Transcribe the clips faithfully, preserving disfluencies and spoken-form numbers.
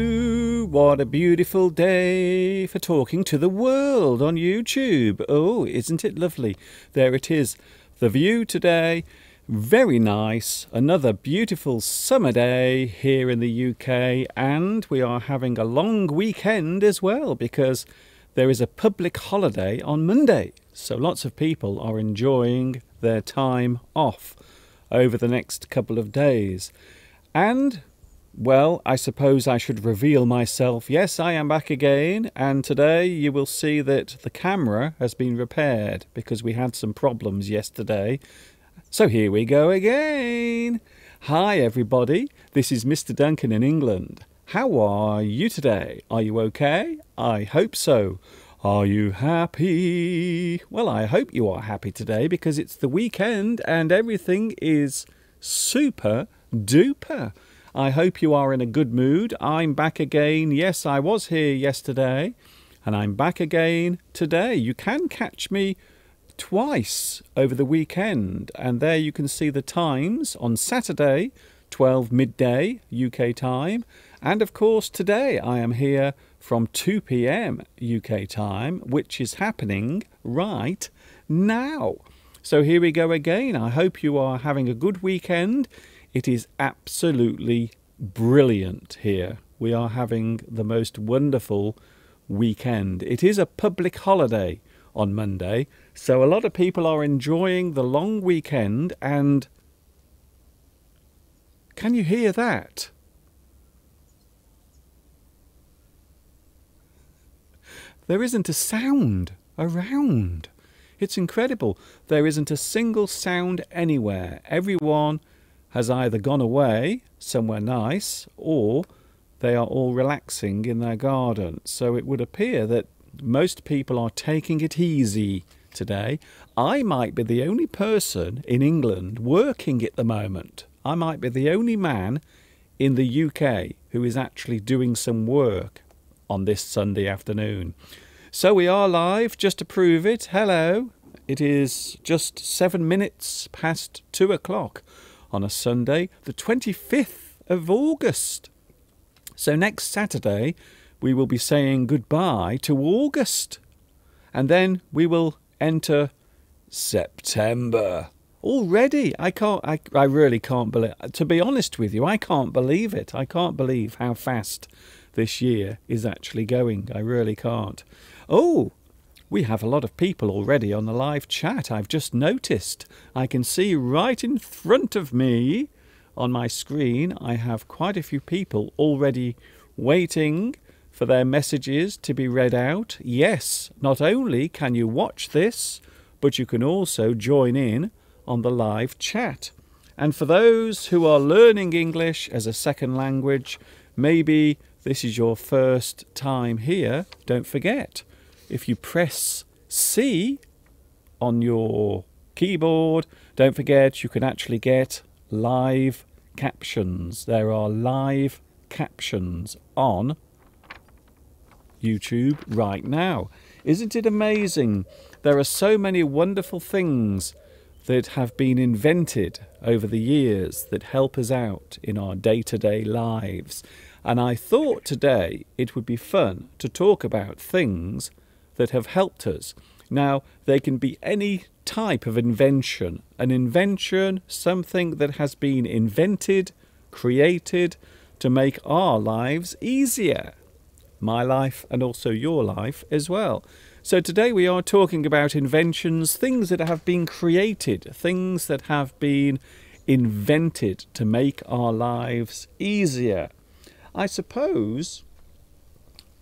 you. What a beautiful day for talking to the world on YouTube. Oh, isn't it lovely? There it is. The view today. Very nice. Another beautiful summer day here in the U K. And we are having a long weekend as well because there is a public holiday on Monday. So lots of people are enjoying their time off over the next couple of days. And, well, I suppose I should reveal myself. Yes, I am back again, and today you will see that the camera has been repaired because we had some problems yesterday. So here we go again. Hi everybody, this is Mister Duncan in England. How are you today? Are you okay? I hope so. Are you happy? Well, I hope you are happy today because it's the weekend and everything is super duper. I hope you are in a good mood. I'm back again. Yes, I was here yesterday and I'm back again today. You can catch me twice over the weekend, and there you can see the times on Saturday, twelve midday U K time, and of course today I am here from two p m U K time, which is happening right now. So here we go again. I hope you are having a good weekend. It is absolutely brilliant here. We are having the most wonderful weekend. It is a public holiday on Monday, so a lot of people are enjoying the long weekend. And can you hear that? There isn't a sound around. It's incredible. There isn't a single sound anywhere. Everyone has either gone away somewhere nice or they are all relaxing in their garden. So it would appear that most people are taking it easy today. I might be the only person in England working at the moment. I might be the only man in the U K who is actually doing some work on this Sunday afternoon. So we are live, just to prove it. Hello. It is just seven minutes past two o'clock. On a Sunday, the twenty-fifth of August. So next Saturday, we will be saying goodbye to August. And then we will enter September. Already, I can't, I, I really can't believe, to be honest with you, I can't believe it. I can't believe how fast this year is actually going. I really can't. Oh, we have a lot of people already on the live chat, I've just noticed. I can see right in front of me on my screen, I have quite a few people already waiting for their messages to be read out. Yes, not only can you watch this, but you can also join in on the live chat. And for those who are learning English as a second language, maybe this is your first time here, don't forget. If you press C on your keyboard, don't forget you can actually get live captions. There are live captions on YouTube right now. Isn't it amazing? There are so many wonderful things that have been invented over the years that help us out in our day-to-day lives. And I thought today it would be fun to talk about things that have helped us. Now, they can be any type of invention. An invention, something that has been invented, created to make our lives easier. My life and also your life as well. So today we are talking about inventions, things that have been created, things that have been invented to make our lives easier. I suppose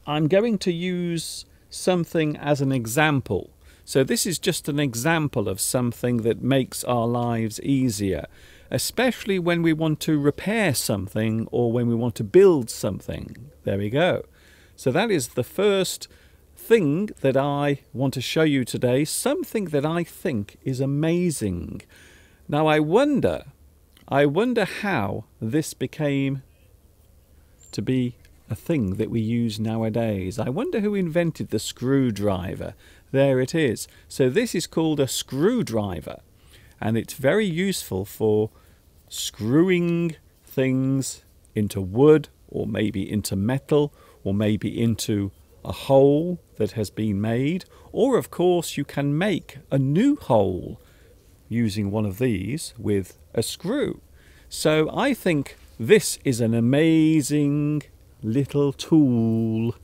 I'm going to use something as an example. So this is just an example of something that makes our lives easier, especially when we want to repair something or when we want to build something. There we go. So that is the first thing that I want to show you today, something that I think is amazing. Now I wonder, I wonder how this became to be a thing that we use nowadays. I wonder who invented the screwdriver. There it is. So this is called a screwdriver, and it's very useful for screwing things into wood or maybe into metal, or maybe into a hole that has been made, or of course you can make a new hole using one of these with a screw. So I think this is an amazing little tool.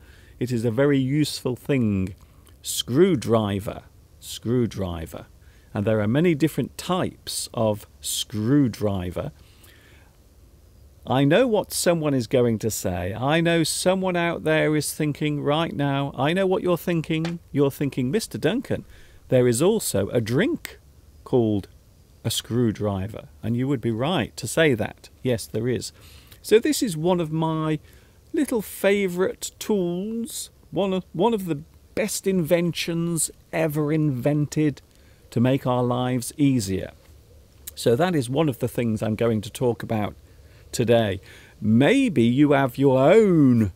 It is a very useful thing. Screwdriver, screwdriver. And there are many different types of screwdriver. I know what someone is going to say. I know someone out there is thinking right now, I know what you're thinking. You're thinking, Mister Duncan, there is also a drink called a screwdriver. And you would be right to say that. Yes, there is. So this is one of my little favourite tools, one of, one of the best inventions ever invented to make our lives easier. So that is one of the things I'm going to talk about today. Maybe you have your own,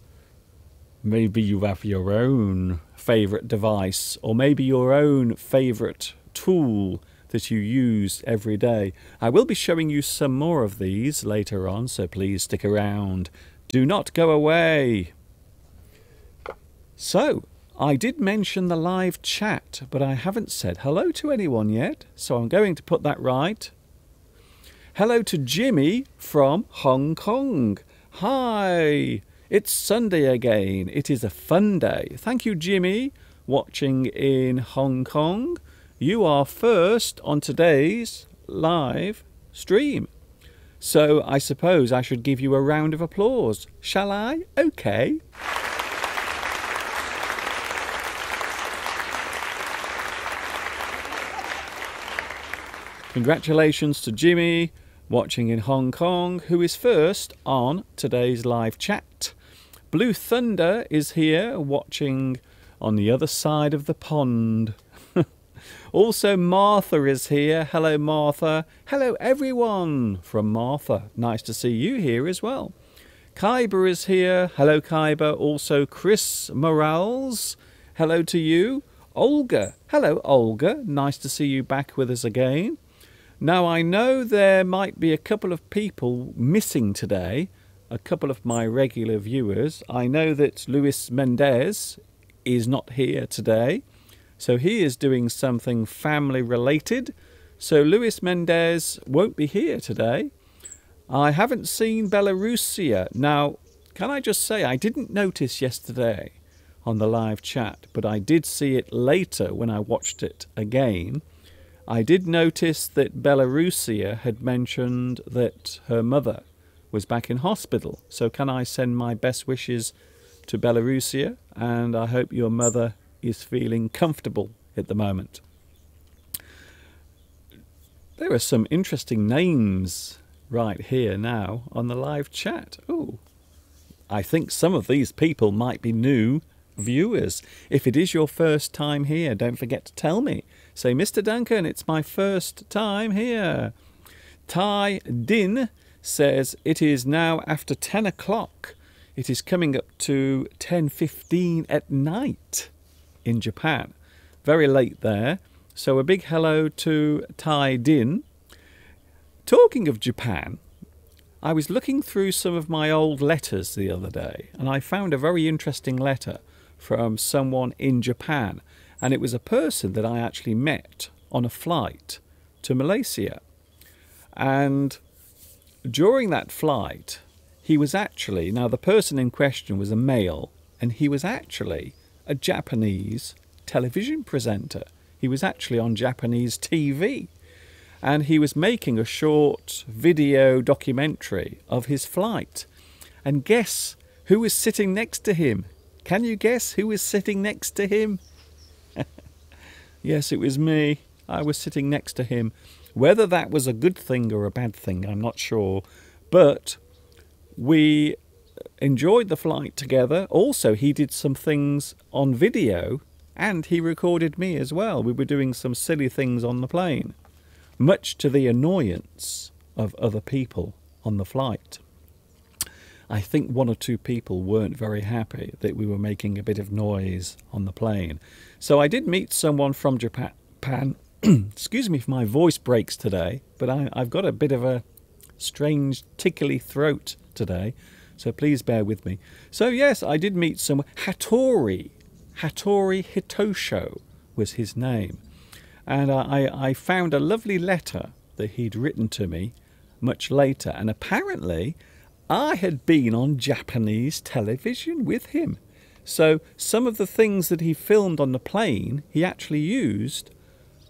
maybe you have your own favourite device, or maybe your own favourite tool that you use every day. I will be showing you some more of these later on, so please stick around. Do not go away. So, I did mention the live chat, but I haven't said hello to anyone yet, so I'm going to put that right. Hello to Jimmy from Hong Kong. Hi, it's Sunday again. It is a fun day. Thank you, Jimmy, watching in Hong Kong. You are first on today's live stream. So I suppose I should give you a round of applause. Shall I? Okay. Congratulations to Jimmy, watching in Hong Kong, who is first on today's live chat. Blue Thunder is here, watching on the other side of the pond. Also, Martha is here. Hello, Martha. Hello, everyone from Martha. Nice to see you here as well. Khyber is here. Hello, Khyber. Also, Chris Morales. Hello to you. Olga. Hello, Olga. Nice to see you back with us again. Now, I know there might be a couple of people missing today, a couple of my regular viewers. I know that Luis Mendez is not here today, so he is doing something family-related. So Luis Mendez won't be here today. I haven't seen Belarusia. Now, can I just say, I didn't notice yesterday on the live chat, but I did see it later when I watched it again. I did notice that Belarusia had mentioned that her mother was back in hospital. So can I send my best wishes to Belarusia? And I hope your mother is feeling comfortable at the moment. There are some interesting names right here now on the live chat. Oh, I think some of these people might be new viewers. If it is your first time here, don't forget to tell me. Say, Mister Duncan, it's my first time here. Tai Din says, it is now after ten o'clock. It is coming up to ten fifteen at night in Japan. Very late there. So a big hello to Tai Din. Talking of Japan, I was looking through some of my old letters the other day, and I found a very interesting letter from someone in Japan. And it was a person that I actually met on a flight to Malaysia. And during that flight, he was actually, now the person in question was a male, and he was actually a Japanese television presenter. He was actually on Japanese T V. And he was making a short video documentary of his flight. And guess who was sitting next to him? Can you guess who was sitting next to him? Yes, it was me. I was sitting next to him. Whether that was a good thing or a bad thing, I'm not sure. But we enjoyed the flight together. Also, he did some things on video, and he recorded me as well. We were doing some silly things on the plane, much to the annoyance of other people on the flight. I think one or two people weren't very happy that we were making a bit of noise on the plane. So I did meet someone from Japan. Excuse me if my voice breaks today, but I, I've got a bit of a strange tickly throat today. So please bear with me. So yes, I did meet someone. Hattori. Hattori Hitoshi was his name. And I, I found a lovely letter that he'd written to me much later. And apparently I had been on Japanese television with him. So some of the things that he filmed on the plane, he actually used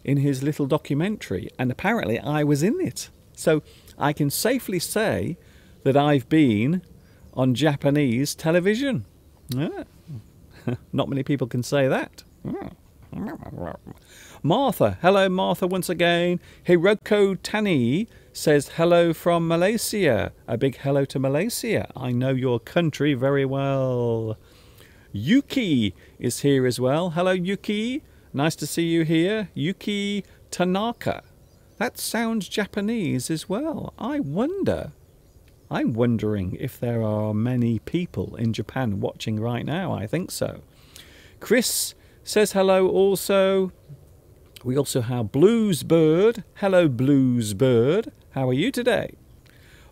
in his little documentary. And apparently I was in it. So I can safely say that I've been on Japanese television. Yeah. Not many people can say that. Martha. Hello, Martha, once again. Hiroko Tani says hello from Malaysia. A big hello to Malaysia. I know your country very well. Yuki is here as well. Hello, Yuki. Nice to see you here. Yuki Tanaka. That sounds Japanese as well. I wonder. I'm wondering if there are many people in Japan watching right now. I think so. Chris says hello also. We also have Blues Bird. Hello, Blues Bird. How are you today?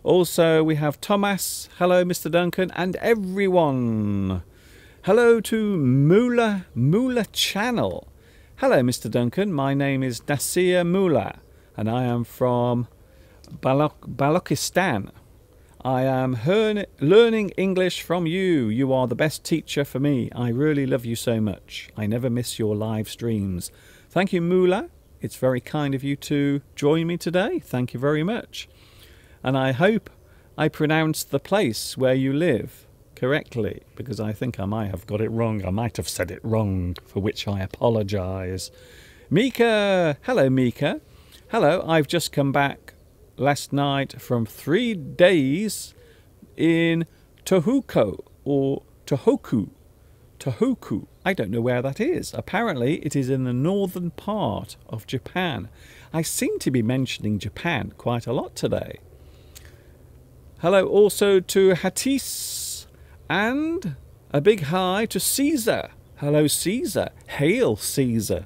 Also, we have Thomas. Hello, Mister Duncan and everyone. Hello to Mula, Mula Channel. Hello, Mister Duncan. My name is Nasir Mula and I am from Balok Balochistan. I am learning English from you. You are the best teacher for me. I really love you so much. I never miss your live streams. Thank you, Mula. It's very kind of you to join me today. Thank you very much. And I hope I pronounced the place where you live correctly, because I think I might have got it wrong. I might have said it wrong, for which I apologise. Mika! Hello, Mika. Hello, I've just come back last night from three days in Tohoku or Tohoku. Tohoku. I don't know where that is. Apparently it is in the northern part of Japan. I seem to be mentioning Japan quite a lot today. Hello also to Hatis and a big hi to Caesar. Hello, Caesar. Hail, Caesar.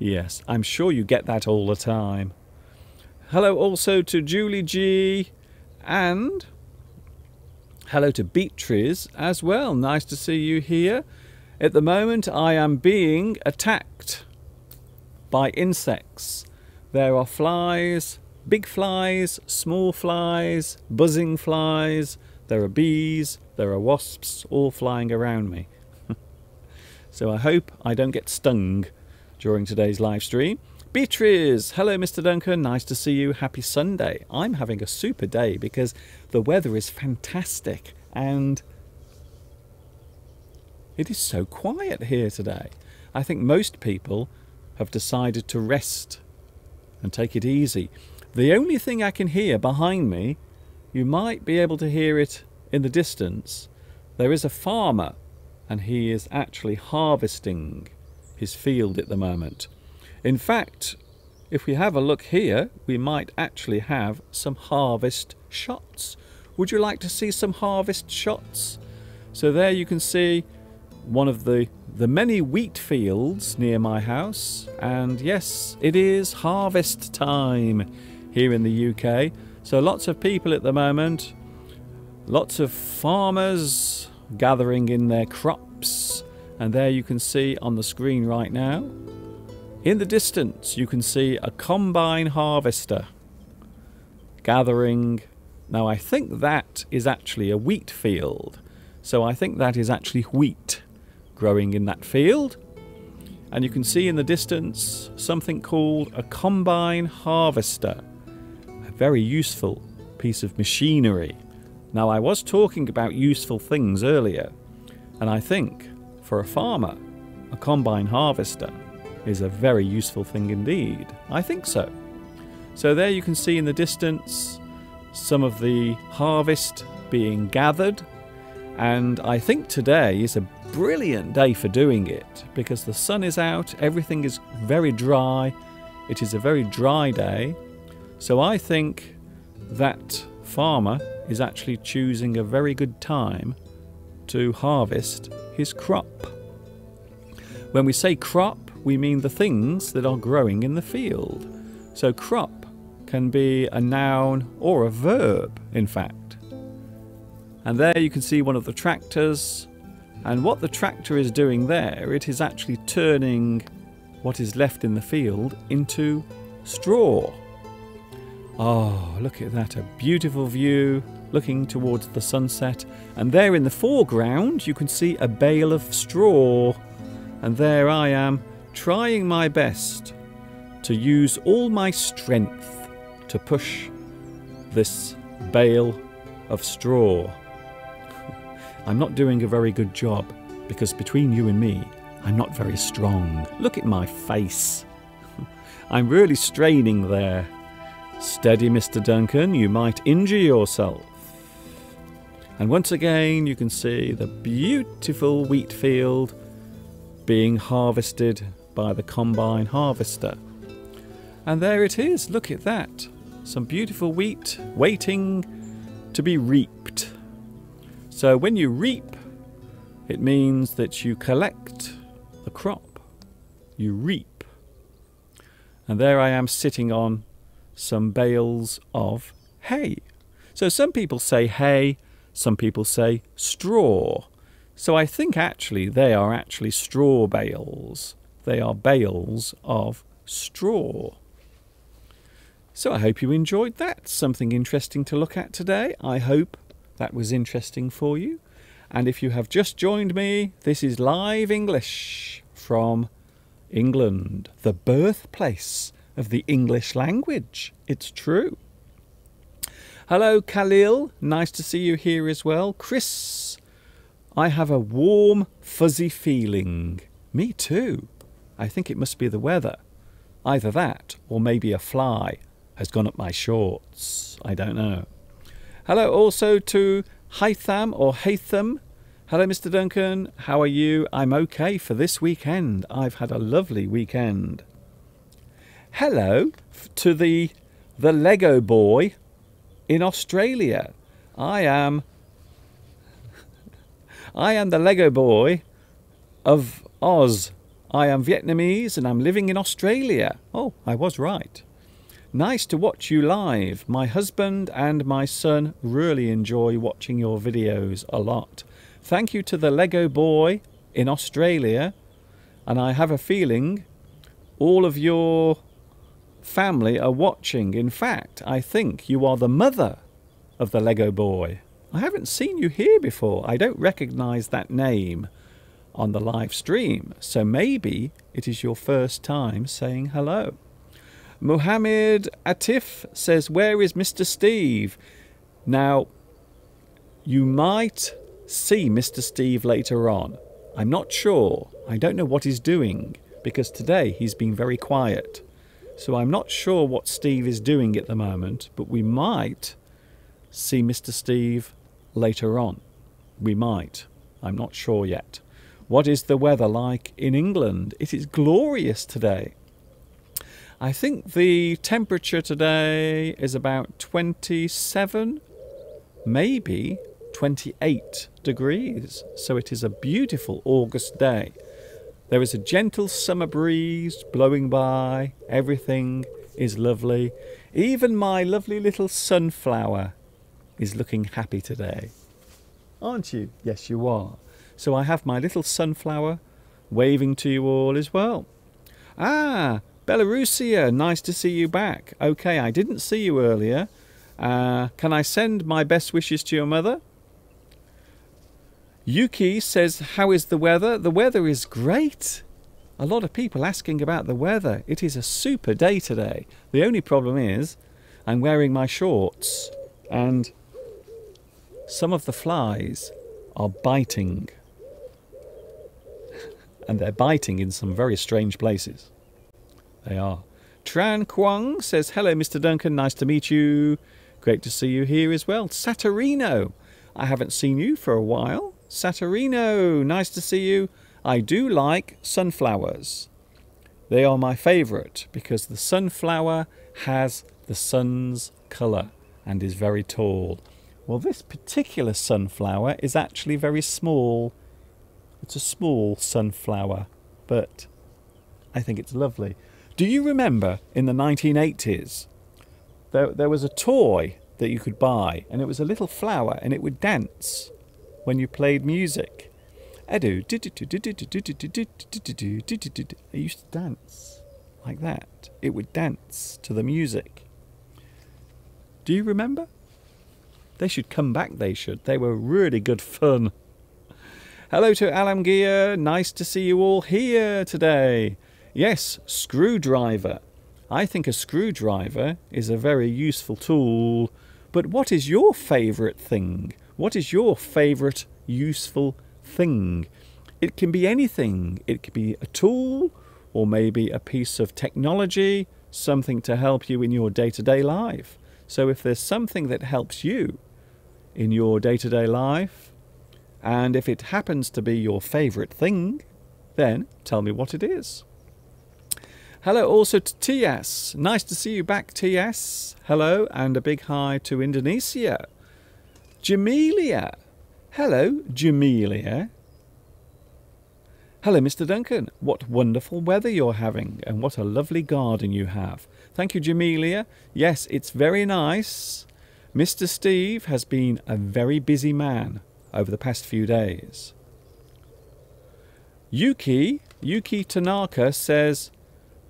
Yes, I'm sure you get that all the time. Hello also to Julie G and hello to Beatriz as well. Nice to see you here. At the moment I am being attacked by insects. There are flies, big flies, small flies, buzzing flies. There are bees, there are wasps all flying around me. So I hope I don't get stung during today's live stream. Beatriz, hello Mister Duncan, nice to see you, happy Sunday. I'm having a super day because the weather is fantastic and it is so quiet here today. I think most people have decided to rest and take it easy. The only thing I can hear behind me, you might be able to hear it in the distance, there is a farmer and he is actually harvesting his field at the moment. In fact, if we have a look here, we might actually have some harvest shots. Would you like to see some harvest shots? So there you can see one of the, the many wheat fields near my house. And yes, it is harvest time here in the U K. So lots of people at the moment, lots of farmers gathering in their crops. And there you can see on the screen right now, in the distance, you can see a combine harvester gathering. Now, I think that is actually a wheat field. So I think that is actually wheat growing in that field. And you can see in the distance something called a combine harvester. A very useful piece of machinery. Now, I was talking about useful things earlier. And I think for a farmer, a combine harvester is a very useful thing indeed. I think so. So there you can see in the distance some of the harvest being gathered, and I think today is a brilliant day for doing it because the sun is out, everything is very dry, it is a very dry day. So I think that farmer is actually choosing a very good time to harvest his crop. When we say crop, we mean the things that are growing in the field. So crop can be a noun or a verb, in fact. And there you can see one of the tractors. And what the tractor is doing there, it is actually turning what is left in the field into straw. Oh, look at that, a beautiful view looking towards the sunset. And there in the foreground you can see a bale of straw. And there I am, trying my best to use all my strength to push this bale of straw. I'm not doing a very good job, because between you and me, I'm not very strong. Look at my face. I'm really straining there. Steady, Mister Duncan, you might injure yourself. And once again, you can see the beautiful wheat field being harvested by the combine harvester. And there it is, look at that. Some beautiful wheat waiting to be reaped. So when you reap, it means that you collect the crop, you reap. And there I am sitting on some bales of hay. So some people say hay, some people say straw. So I think actually they are actually straw bales. They are bales of straw. So I hope you enjoyed that. Something interesting to look at today. I hope that was interesting for you. And if you have just joined me, this is Live English from England, the birthplace of the English language. It's true. Hello, Khalil. Nice to see you here as well. Chris, I have a warm, fuzzy feeling. Me too. I think it must be the weather. Either that or maybe a fly has gone up my shorts. I don't know. Hello also to Haitham or Haitham. Hello, Mister Duncan. How are you? I'm okay for this weekend. I've had a lovely weekend. Hello to the the Lego boy in Australia. I am I am the Lego boy of Oz. I am Vietnamese and I'm living in Australia. Oh, I was right. Nice to watch you live. My husband and my son really enjoy watching your videos a lot. Thank you to the Lego boy in Australia. And I have a feeling all of your family are watching. In fact, I think you are the mother of the Lego boy. I haven't seen you here before. I don't recognize that name on the live stream, so maybe it is your first time saying hello. Muhammad Atif says, where is Mister Steve? Now, you might see Mister Steve later on. I'm not sure. I don't know what he's doing, because today he's been very quiet. So I'm not sure what Steve is doing at the moment, but we might see Mister Steve later on. We might. I'm not sure yet. What is the weather like in England? It is glorious today. I think the temperature today is about twenty-seven, maybe twenty-eight degrees. So it is a beautiful August day. There is a gentle summer breeze blowing by. Everything is lovely. Even my lovely little sunflower is looking happy today. Aren't you? Yes, you are. So I have my little sunflower waving to you all as well. Ah, Belarusia, nice to see you back. Okay, I didn't see you earlier. Uh, can I send my best wishes to your mother? Yuki says, how is the weather? The weather is great. A lot of people asking about the weather. It is a super day today. The only problem is I'm wearing my shorts and some of the flies are biting. And they're biting in some very strange places. They are. Tran Quang says, hello, Mister Duncan. Nice to meet you. Great to see you here as well. Saturino, I haven't seen you for a while. Saturino, nice to see you. I do like sunflowers. They are my favourite because the sunflower has the sun's colour and is very tall. Well, this particular sunflower is actually very small. It's a small sunflower, but I think it's lovely. Do you remember in the nineteen eighties, there, there was a toy that you could buy, and it was a little flower and it would dance when you played music. I used to dance like that. It would dance to the music. Do you remember? They should come back, they should. They were really good fun. Hello to Alamgir. Nice to see you all here today. Yes, screwdriver. I think a screwdriver is a very useful tool. But what is your favourite thing? What is your favourite useful thing? It can be anything. It could be a tool or maybe a piece of technology, something to help you in your day-to-day life. So if there's something that helps you in your day-to-day life, and if it happens to be your favourite thing, then tell me what it is. Hello also to T S. Nice to see you back, T S. Hello, and a big hi to Indonesia. Jamelia. Hello, Jamelia. Hello, Mister Duncan. What wonderful weather you're having, and what a lovely garden you have. Thank you, Jamelia. Yes, it's very nice. Mister Steve has been a very busy man over the past few days. Yuki, Yuki Tanaka says,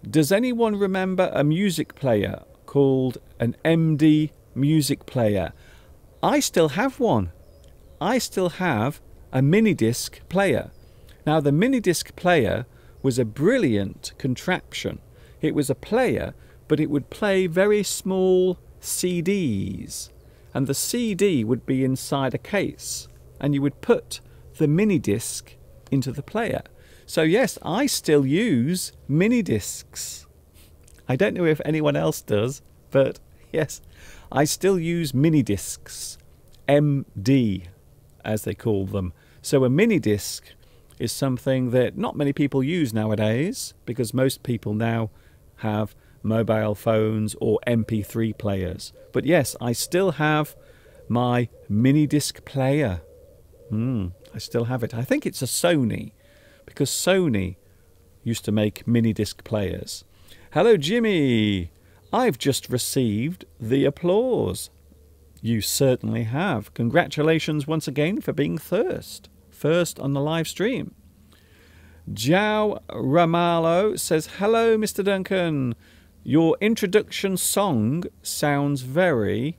does anyone remember a music player called an M D music player? I still have one. I still have a mini-disc player. Now, the mini-disc player was a brilliant contraption. It was a player, but it would play very small C Ds. And the C D would be inside a case. And you would put the mini-disc into the player. So yes, I still use mini-discs. I don't know if anyone else does, but yes, I still use mini-discs. M D, as they call them. So a mini-disc is something that not many people use nowadays, because most people now have mobile phones or M P three players. But yes, I still have my mini-disc player. Mm, I still have it. I think it's a Sony, because Sony used to make mini-disc players. Hello, Jimmy. I've just received the applause. You certainly have. Congratulations once again for being first. First on the live stream. Jao Ramalo says, hello, Mister Duncan. Your introduction song sounds very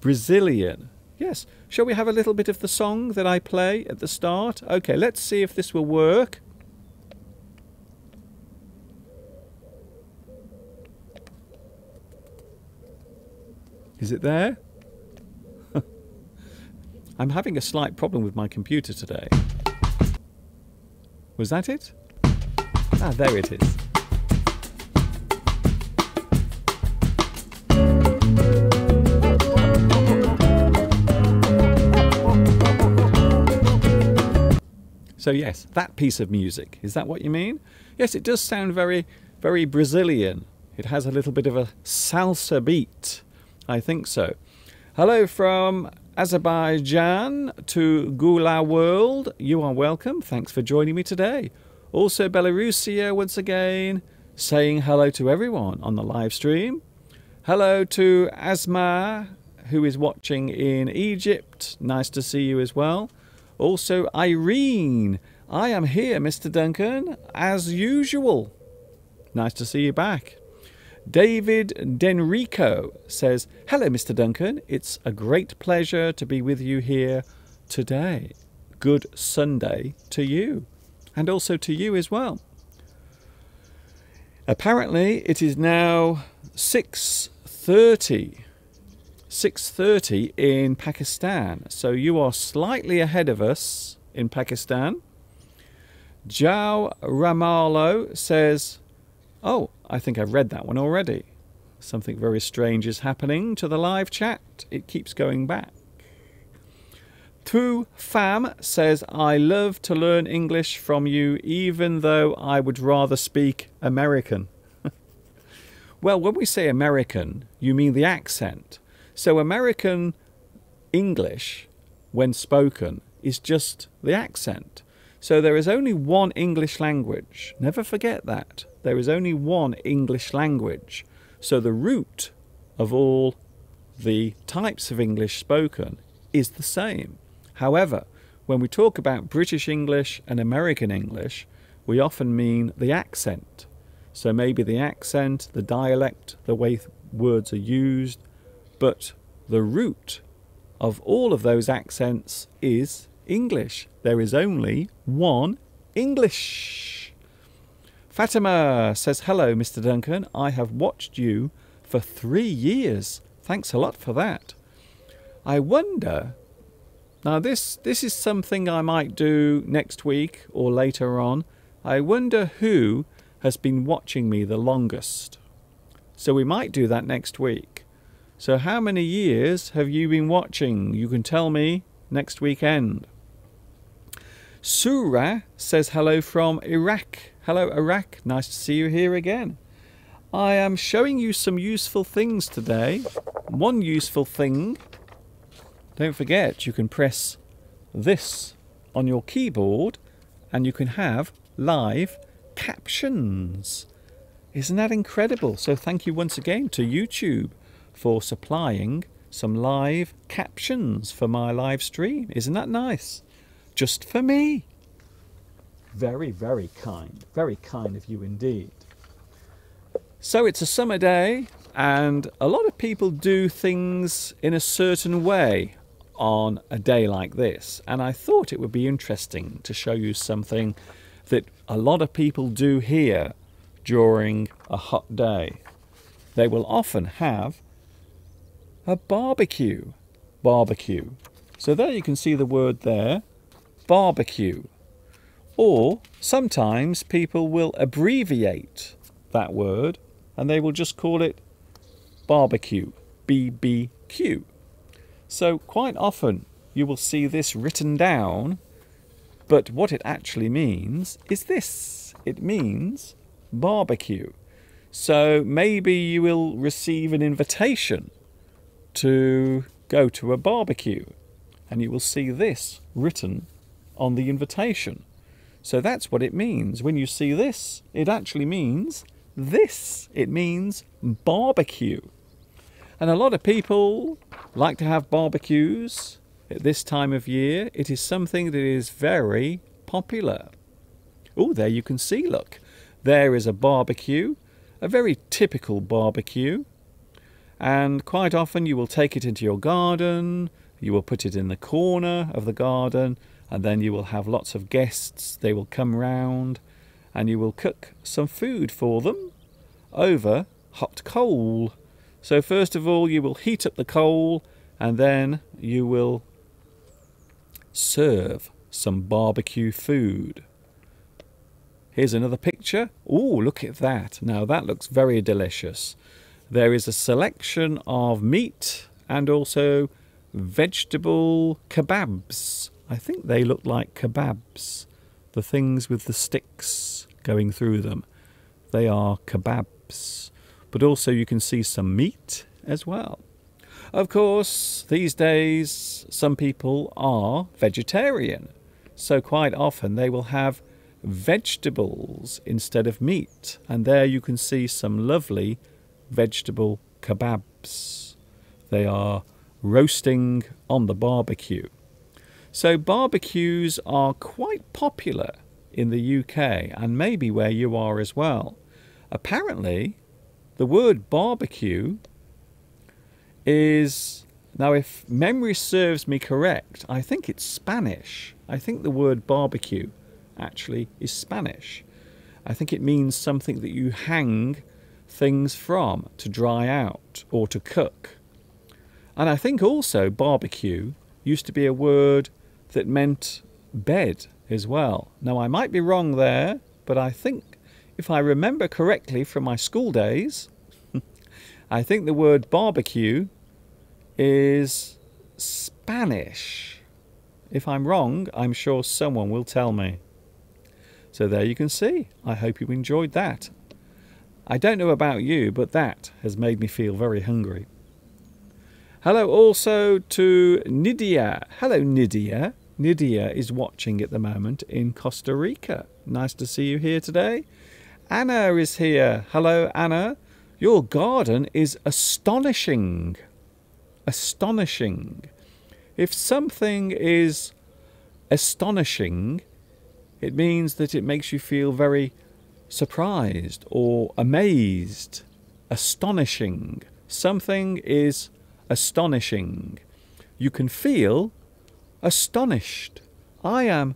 Brazilian. Yes. Shall we have a little bit of the song that I play at the start? Okay, let's see if this will work. Is it there? I'm having a slight problem with my computer today. Was that it? Ah, there it is. So yes, that piece of music. Is that what you mean? Yes, it does sound very, very Brazilian. It has a little bit of a salsa beat. I think so. Hello from Azerbaijan to Gula World. You are welcome. Thanks for joining me today. Also Belarusia once again, saying hello to everyone on the live stream. Hello to Asma, who is watching in Egypt. Nice to see you as well. Also Irene. I am here, Mister Duncan, as usual. Nice to see you back. David Denrico says, hello, Mister Duncan. It's a great pleasure to be with you here today. Good Sunday to you, and also to you as well. Apparently, it is now six thirty. six thirty in Pakistan. So you are slightly ahead of us in Pakistan. Jao Ramalo says, oh, I think I've read that one already. Something very strange is happening to the live chat. It keeps going back. Tu Fam says, I love to learn English from you, even though I would rather speak American. Well, when we say American, you mean the accent. So American English, when spoken, is just the accent. So there is only one English language. Never forget that. There is only one English language. So the root of all the types of English spoken is the same. However, when we talk about British English and American English, we often mean the accent. So maybe the accent, the dialect, the way words are used, but the root of all of those accents is English. There is only one English. Fatima says, hello, Mister Duncan. I have watched you for three years. Thanks a lot for that. I wonder... Now, this, this is something I might do next week or later on. I wonder who has been watching me the longest. So we might do that next week. So how many years have you been watching? You can tell me next weekend. Surah says hello from Iraq. Hello, Iraq. Nice to see you here again. I am showing you some useful things today. One useful thing. Don't forget, you can press this on your keyboard and you can have live captions. Isn't that incredible? So thank you once again to YouTube for supplying some live captions for my live stream. Isn't that nice? Just for me. Very, very kind. Very kind of you indeed. So it's a summer day and a lot of people do things in a certain way on a day like this, and I thought it would be interesting to show you something that a lot of people do here during a hot day. They will often have a barbecue. Barbecue. So there you can see the word there, barbecue. Or sometimes people will abbreviate that word and they will just call it barbecue, B B Q. So quite often you will see this written down, but what it actually means is this. It means barbecue. So maybe you will receive an invitation to go to a barbecue and you will see this written on the invitation. So that's what it means. When you see this, it actually means this. It means barbecue. And a lot of people like to have barbecues at this time of year. It is something that is very popular. Oh, there you can see, look. There is a barbecue, a very typical barbecue. And quite often you will take it into your garden, you will put it in the corner of the garden, and then you will have lots of guests. They will come round and you will cook some food for them over hot coal. So first of all, you will heat up the coal and then you will serve some barbecue food. Here's another picture. Oh, look at that. Now that looks very delicious. There is a selection of meat and also vegetable kebabs. I think they look like kebabs. The things with the sticks going through them. They are kebabs. But also you can see some meat as well. Of course, these days some people are vegetarian. So quite often they will have vegetables instead of meat. And there you can see some lovely vegetable kebabs. They are roasting on the barbecue. So barbecues are quite popular in the U K and maybe where you are as well. Apparently, the word barbecue is, now if memory serves me correct, I think it's Spanish. I think the word barbecue actually is Spanish. I think it means something that you hang things from to dry out or to cook. And I think also barbecue used to be a word that meant bed as well. Now I might be wrong there, but I think if I remember correctly from my school days, I think the word barbecue is Spanish. If I'm wrong, I'm sure someone will tell me. So there you can see. I hope you enjoyed that. I don't know about you, but that has made me feel very hungry. Hello also to Nidia. Hello, Nidia. Nidia is watching at the moment in Costa Rica. Nice to see you here today. Anna is here. Hello, Anna. Your garden is astonishing. astonishing. If something is astonishing, it means that it makes you feel very surprised or amazed. Astonishing. Something is astonishing. You can feel astonished. I am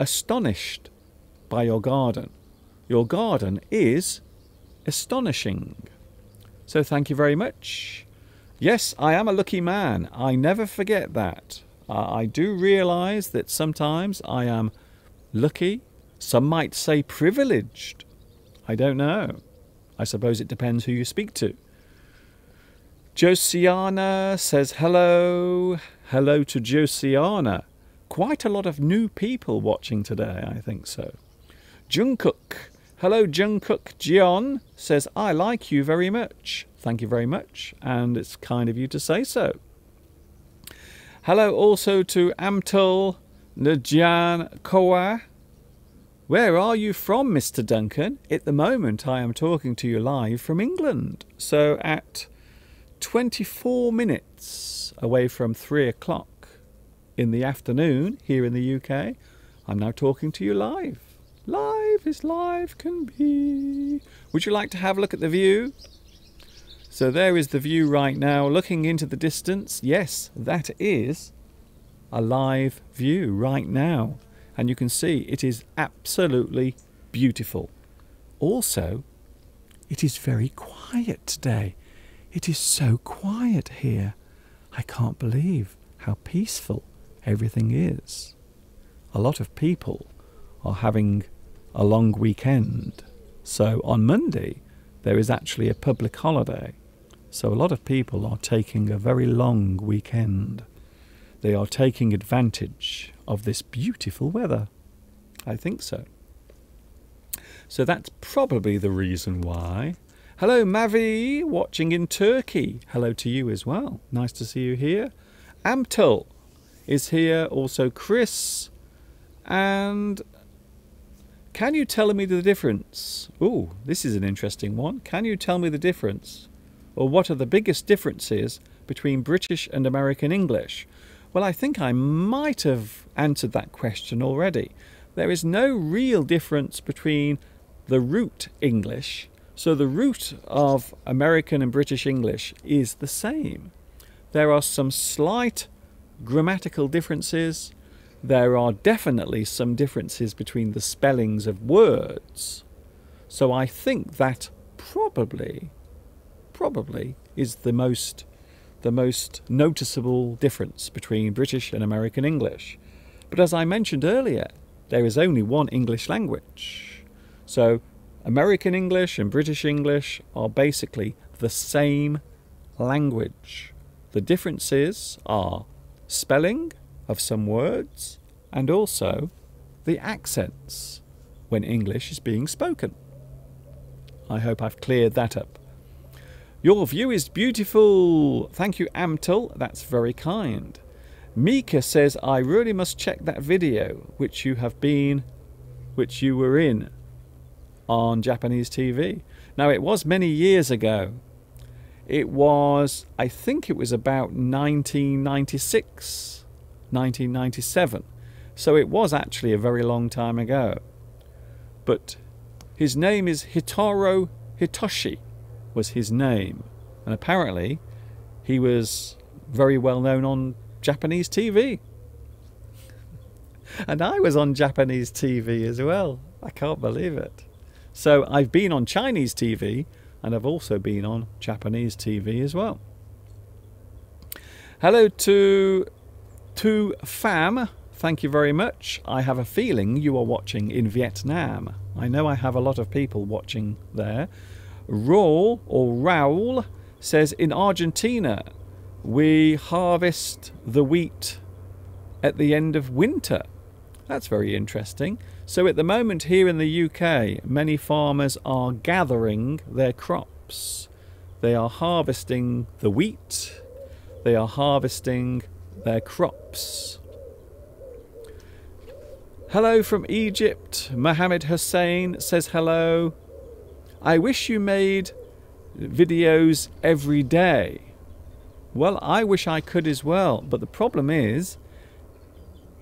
astonished by your garden. Your garden is astonishing. So thank you very much. Yes, I am a lucky man. I never forget that. Uh, I do realise that sometimes I am lucky. Some might say privileged. I don't know. I suppose it depends who you speak to. Josiana says hello. Hello to Josiana. Quite a lot of new people watching today, I think so. Jungkook. Hello, Jungkook. Jion says, I like you very much. Thank you very much, and it's kind of you to say so. Hello also to Amtul Njan Koa. Where are you from, Mister Duncan? At the moment, I am talking to you live from England. So at twenty-four minutes away from three o'clock in the afternoon here in the U K, I'm now talking to you live. Live as live can be. Would you like to have a look at the view? So there is the view right now, looking into the distance. Yes, that is a live view right now. And you can see it is absolutely beautiful. Also, it is very quiet today. It is so quiet here. I can't believe how peaceful everything is. A lot of people are having a long weekend. So on Monday, there is actually a public holiday. So a lot of people are taking a very long weekend. They are taking advantage of this beautiful weather. I think so. So that's probably the reason why. Hello, Mavi, watching in Turkey. Hello to you as well. Nice to see you here. Amtul is here, also Chris. And can you tell me the difference? Ooh, this is an interesting one. Can you tell me the difference? Or what are the biggest differences between British and American English? Well, I think I might have answered that question already. There is no real difference between the root English. So the root of American and British English is the same. There are some slight grammatical differences. There are definitely some differences between the spellings of words. So I think that probably... probably is the most the most noticeable difference between British and American English. But as I mentioned earlier, there is only one English language. So American English and British English are basically the same language. The differences are spelling of some words and also the accents when English is being spoken. I hope I've cleared that up. Your view is beautiful. Thank you, Amtul. That's very kind. Mika says, I really must check that video which you have been, which you were in on Japanese T V. Now, it was many years ago. It was, I think it was about nineteen ninety-six, nineteen ninety-seven. So it was actually a very long time ago. But his name is Hattori Hitoshi. Was his name, and apparently he was very well known on Japanese T V, and I was on Japanese T V as well. I can't believe it. So I've been on Chinese T V and I've also been on Japanese T V as well. Hello to to Pham, thank you very much. I have a feeling you are watching in Vietnam. I know I have a lot of people watching there. Raul or Raul says, in Argentina we harvest the wheat at the end of winter. That's very interesting. So at the moment here in the U K, many farmers are gathering their crops. They are harvesting the wheat. They are harvesting their crops. Hello from Egypt. Mohammed Hussein says hello. I wish you made videos every day. Well, I wish I could as well, but the problem is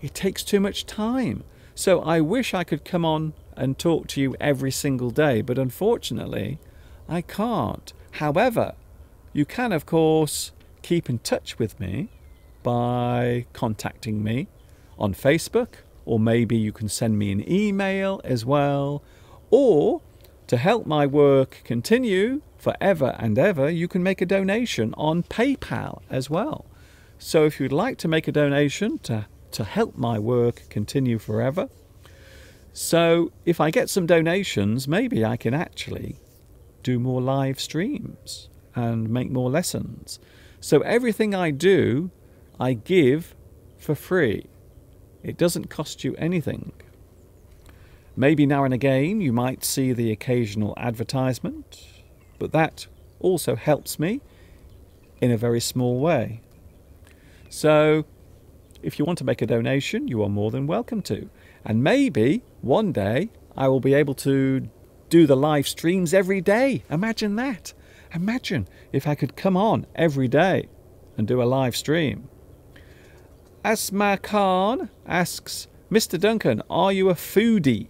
it takes too much time. So I wish I could come on and talk to you every single day, but unfortunately I can't. However, you can of course keep in touch with me by contacting me on Facebook, or maybe you can send me an email as well. Or to help my work continue forever and ever, you can make a donation on PayPal as well. So if you'd like to make a donation to, to help my work continue forever, so if I get some donations, maybe I can actually do more live streams and make more lessons. So everything I do, I give for free. It doesn't cost you anything. Maybe now and again you might see the occasional advertisement, but that also helps me in a very small way. So if you want to make a donation, you are more than welcome to. And maybe one day I will be able to do the live streams every day. Imagine that. Imagine if I could come on every day and do a live stream. Asma Khan asks, Mister Duncan, are you a foodie?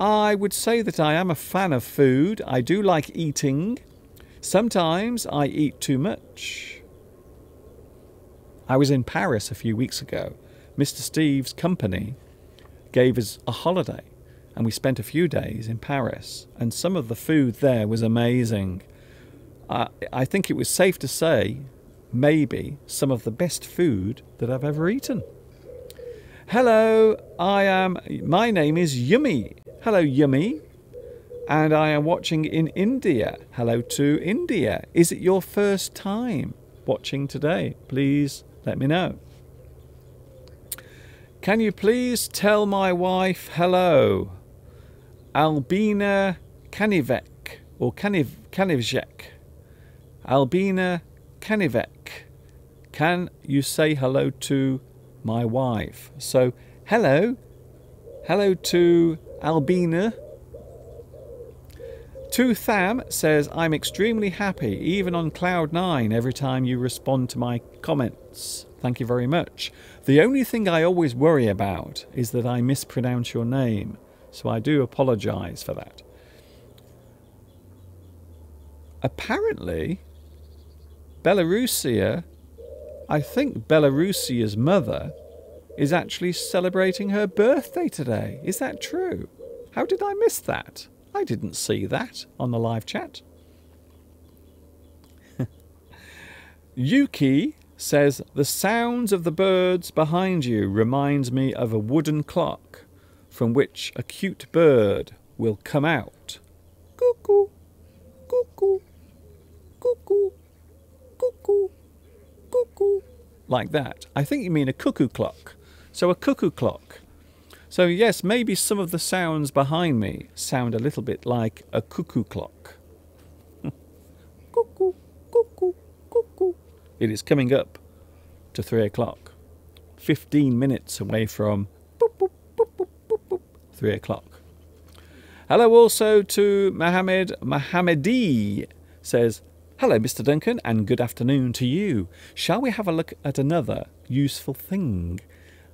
I would say that I am a fan of food. I do like eating. Sometimes I eat too much. I was in Paris a few weeks ago. Mister Steve's company gave us a holiday and we spent a few days in Paris, and some of the food there was amazing. Uh, I think it was safe to say maybe some of the best food that I've ever eaten. Hello, I am, my name is Yummy. Hello, Yummy. And I am watching in India. Hello to India. Is it your first time watching today? Please let me know. Can you please tell my wife hello? Albina Kanivek, or Kaniv, Kanivjek. Albina Kanivek, can you say hello to my wife? So hello, hello to Albina. Tu Tham says, I'm extremely happy, even on cloud nine, every time you respond to my comments. Thank you very much. The only thing I always worry about is that I mispronounce your name, so I do apologise for that. Apparently, Belarusia, I think Belarusia's mother is actually celebrating her birthday today. Is that true? How did I miss that? I didn't see that on the live chat. Yuki says, the sounds of the birds behind you reminds me of a wooden clock from which a cute bird will come out. Cuckoo, cuckoo, cuckoo. Cuckoo, cuckoo, like that. I think you mean a cuckoo clock. So a cuckoo clock. So yes, maybe some of the sounds behind me sound a little bit like a cuckoo clock. Cuckoo, cuckoo, cuckoo. It is coming up to three o'clock. Fifteen minutes away from boop, boop, boop, boop, boop, boop, three o'clock. Hello also to Mohammed Mohammedi says, hello, Mister Duncan, and good afternoon to you. Shall we have a look at another useful thing?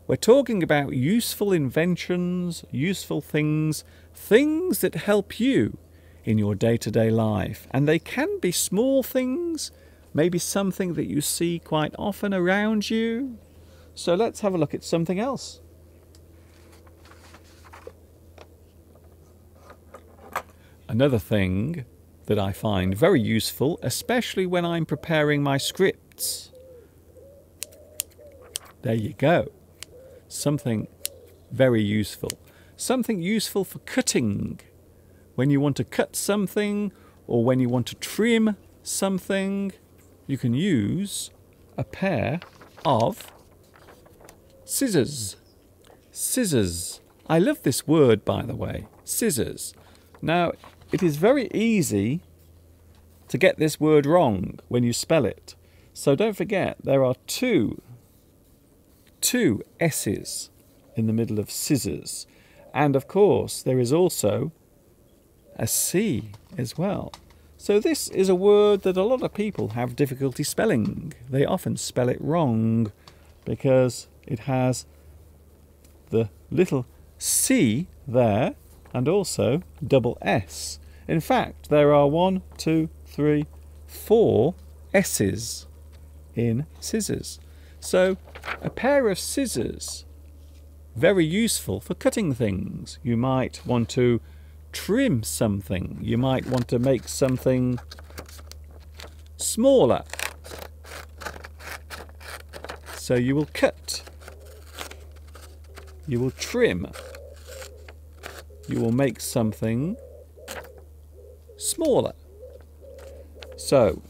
We're talking about useful inventions, useful things, things that help you in your day-to-day life. And they can be small things, maybe something that you see quite often around you. So let's have a look at something else. Another thing that I find very useful, especially when I'm preparing my scripts. There you go. Something very useful. Something useful for cutting. When you want to cut something or when you want to trim something, you can use a pair of scissors. Scissors. I love this word, by the way. Scissors. Now, it is very easy to get this word wrong when you spell it. So don't forget, there are two, two S's in the middle of scissors. And of course, there is also a C as well. So this is a word that a lot of people have difficulty spelling. They often spell it wrong because it has the little C there and also double S. In fact, there are one, two, three, four S's in scissors. So a pair of scissors, very useful for cutting things. You might want to trim something. You might want to make something smaller. So you will cut. You will trim. You will make something smaller. So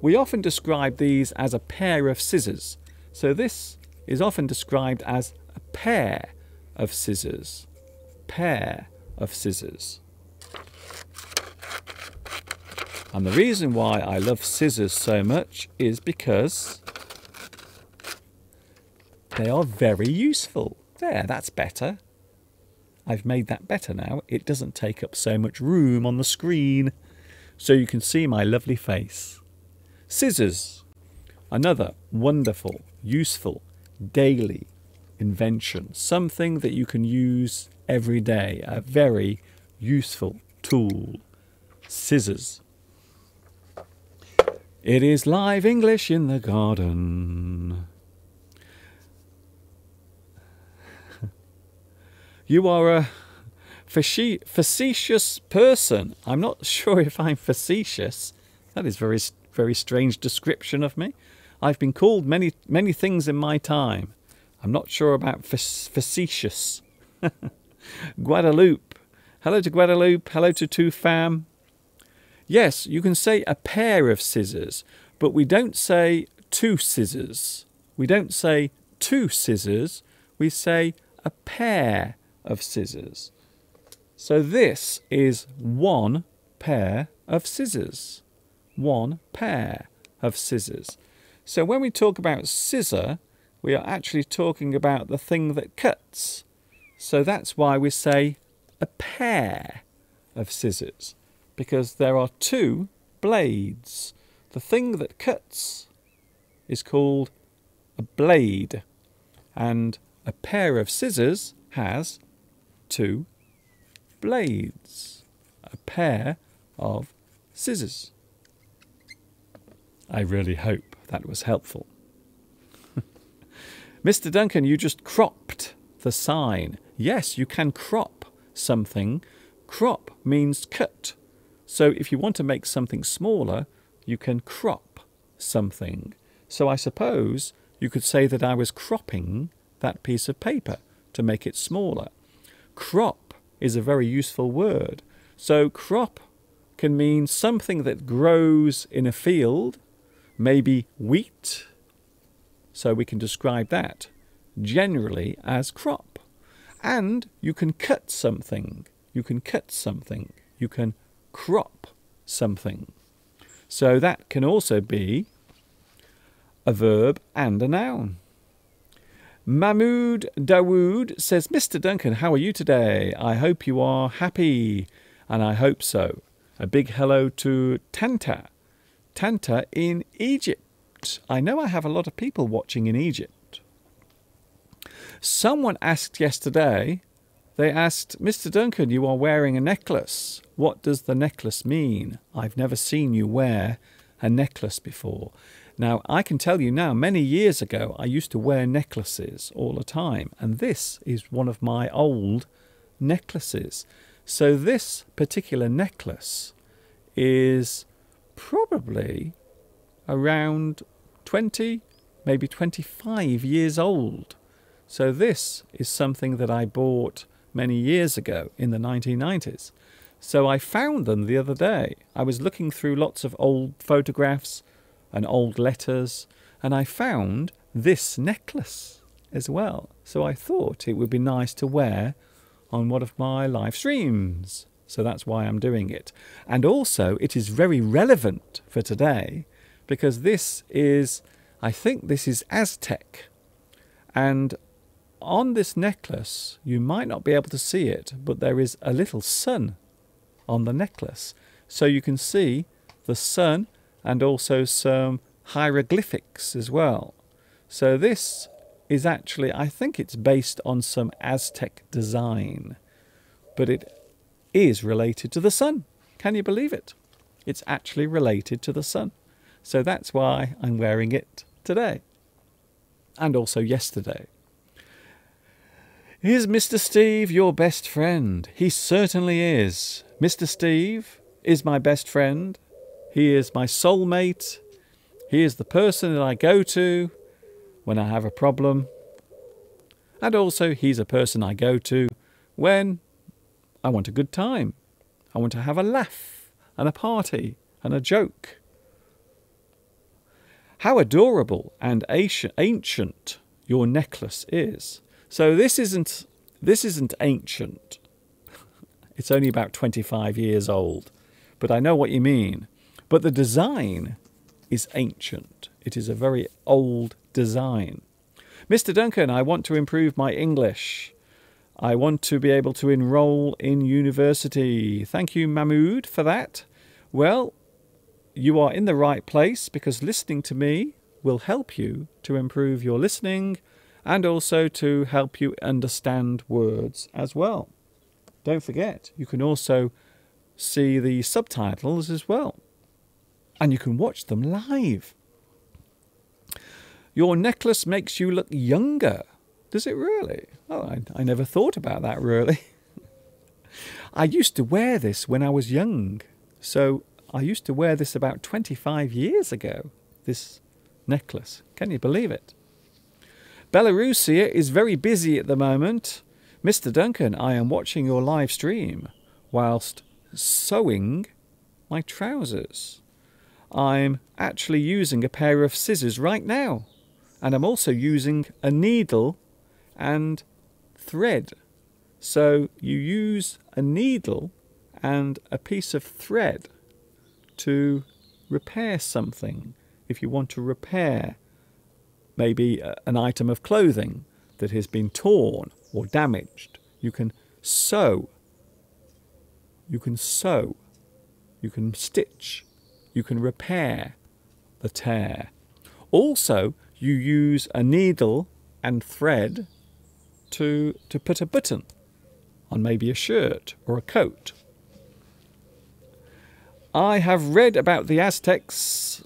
we often describe these as a pair of scissors. So this is often described as a pair of scissors. Pair of scissors. And the reason why I love scissors so much is because they are very useful. There, that's better. I've made that better now. It doesn't take up so much room on the screen, so you can see my lovely face. Scissors. Another wonderful, useful, daily invention. Something that you can use every day. A very useful tool. Scissors. It is live English in the garden. You are a facetious person. I'm not sure if I'm facetious. That is very, very strange description of me. I've been called many, many things in my time. I'm not sure about facetious. Guadeloupe. Hello to Guadeloupe. Hello to Two Fam. Yes, you can say a pair of scissors, but we don't say two scissors. We don't say two scissors. We say a pair of scissors. So this is one pair of scissors. One pair of scissors. So when we talk about scissor, we are actually talking about the thing that cuts. So that's why we say a pair of scissors, because there are two blades. The thing that cuts is called a blade, and a pair of scissors has two blades. A pair of scissors. I really hope that was helpful. Mister Duncan, you just cropped the sign. Yes, you can crop something. Crop means cut. So if you want to make something smaller, you can crop something. So I suppose you could say that I was cropping that piece of paper to make it smaller. Crop is a very useful word. So crop can mean something that grows in a field, maybe wheat. So we can describe that generally as crop. And you can cut something. You can cut something. You can crop something. So that can also be a verb and a noun. Mahmood Dawood says, Mister Duncan, how are you today? I hope you are happy, and I hope so. A big hello to Tanta. Tanta in Egypt. I know I have a lot of people watching in Egypt. Someone asked yesterday, they asked, Mister Duncan, you are wearing a necklace. What does the necklace mean? I've never seen you wear a necklace before. Now, I can tell you now, many years ago, I used to wear necklaces all the time. And this is one of my old necklaces. So this particular necklace is probably around twenty, maybe twenty-five years old. So this is something that I bought many years ago in the nineteen nineties. So I found them the other day. I was looking through lots of old photographs and old letters, and I found this necklace as well. So I thought it would be nice to wear on one of my live streams. So that's why I'm doing it. And also it is very relevant for today, because this is, I think this is Aztec. And on this necklace, you might not be able to see it, but there is a little sun on the necklace, so you can see the sun, and also some hieroglyphics as well. So this is actually, I think it's based on some Aztec design, but it is related to the sun. Can you believe it? It's actually related to the sun. So that's why I'm wearing it today, and also yesterday. Is Mister Steve your best friend? He certainly is. Mister Steve is my best friend. He is my soulmate. He is the person that I go to when I have a problem. And also he's a person I go to when I want a good time. I want to have a laugh and a party and a joke. How adorable and ancient your necklace is. So this isn't, this isn't ancient. It's only about twenty-five years old. But I know what you mean. But the design is ancient. It is a very old design. Mister Duncan, I want to improve my English. I want to be able to enroll in university. Thank you, Mahmood, for that. Well, you are in the right place because listening to me will help you to improve your listening, and also to help you understand words as well. Don't forget, you can also see the subtitles as well, and you can watch them live. Your necklace makes you look younger. Does it really? Oh, I, I never thought about that, really. I used to wear this when I was young. So I used to wear this about twenty-five years ago, this necklace. Can you believe it? Belarusia is very busy at the moment. Mister Duncan, I am watching your live stream whilst sewing my trousers. I'm actually using a pair of scissors right now. And I'm also using a needle and thread. So you use a needle and a piece of thread to repair something. If you want to repair maybe an item of clothing that has been torn or damaged, you can sew, you can sew, you can stitch, you can repair the tear. Also, you use a needle and thread to, to put a button on maybe a shirt or a coat. I have read about the Aztecs,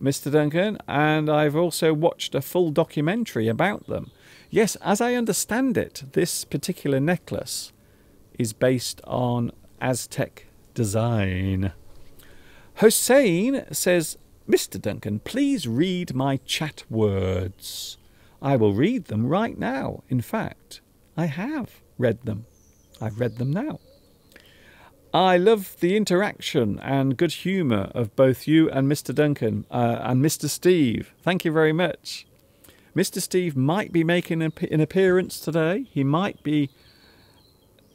Mister Duncan, and I've also watched a full documentary about them. Yes, as I understand it, this particular necklace is based on Aztec design. Hossein says, Mister Duncan, please read my chat words. I will read them right now. In fact, I have read them. I've read them now. I love the interaction and good humour of both you and Mister Duncan uh, and Mister Steve. Thank you very much. Mister Steve might be making an appearance today. He might be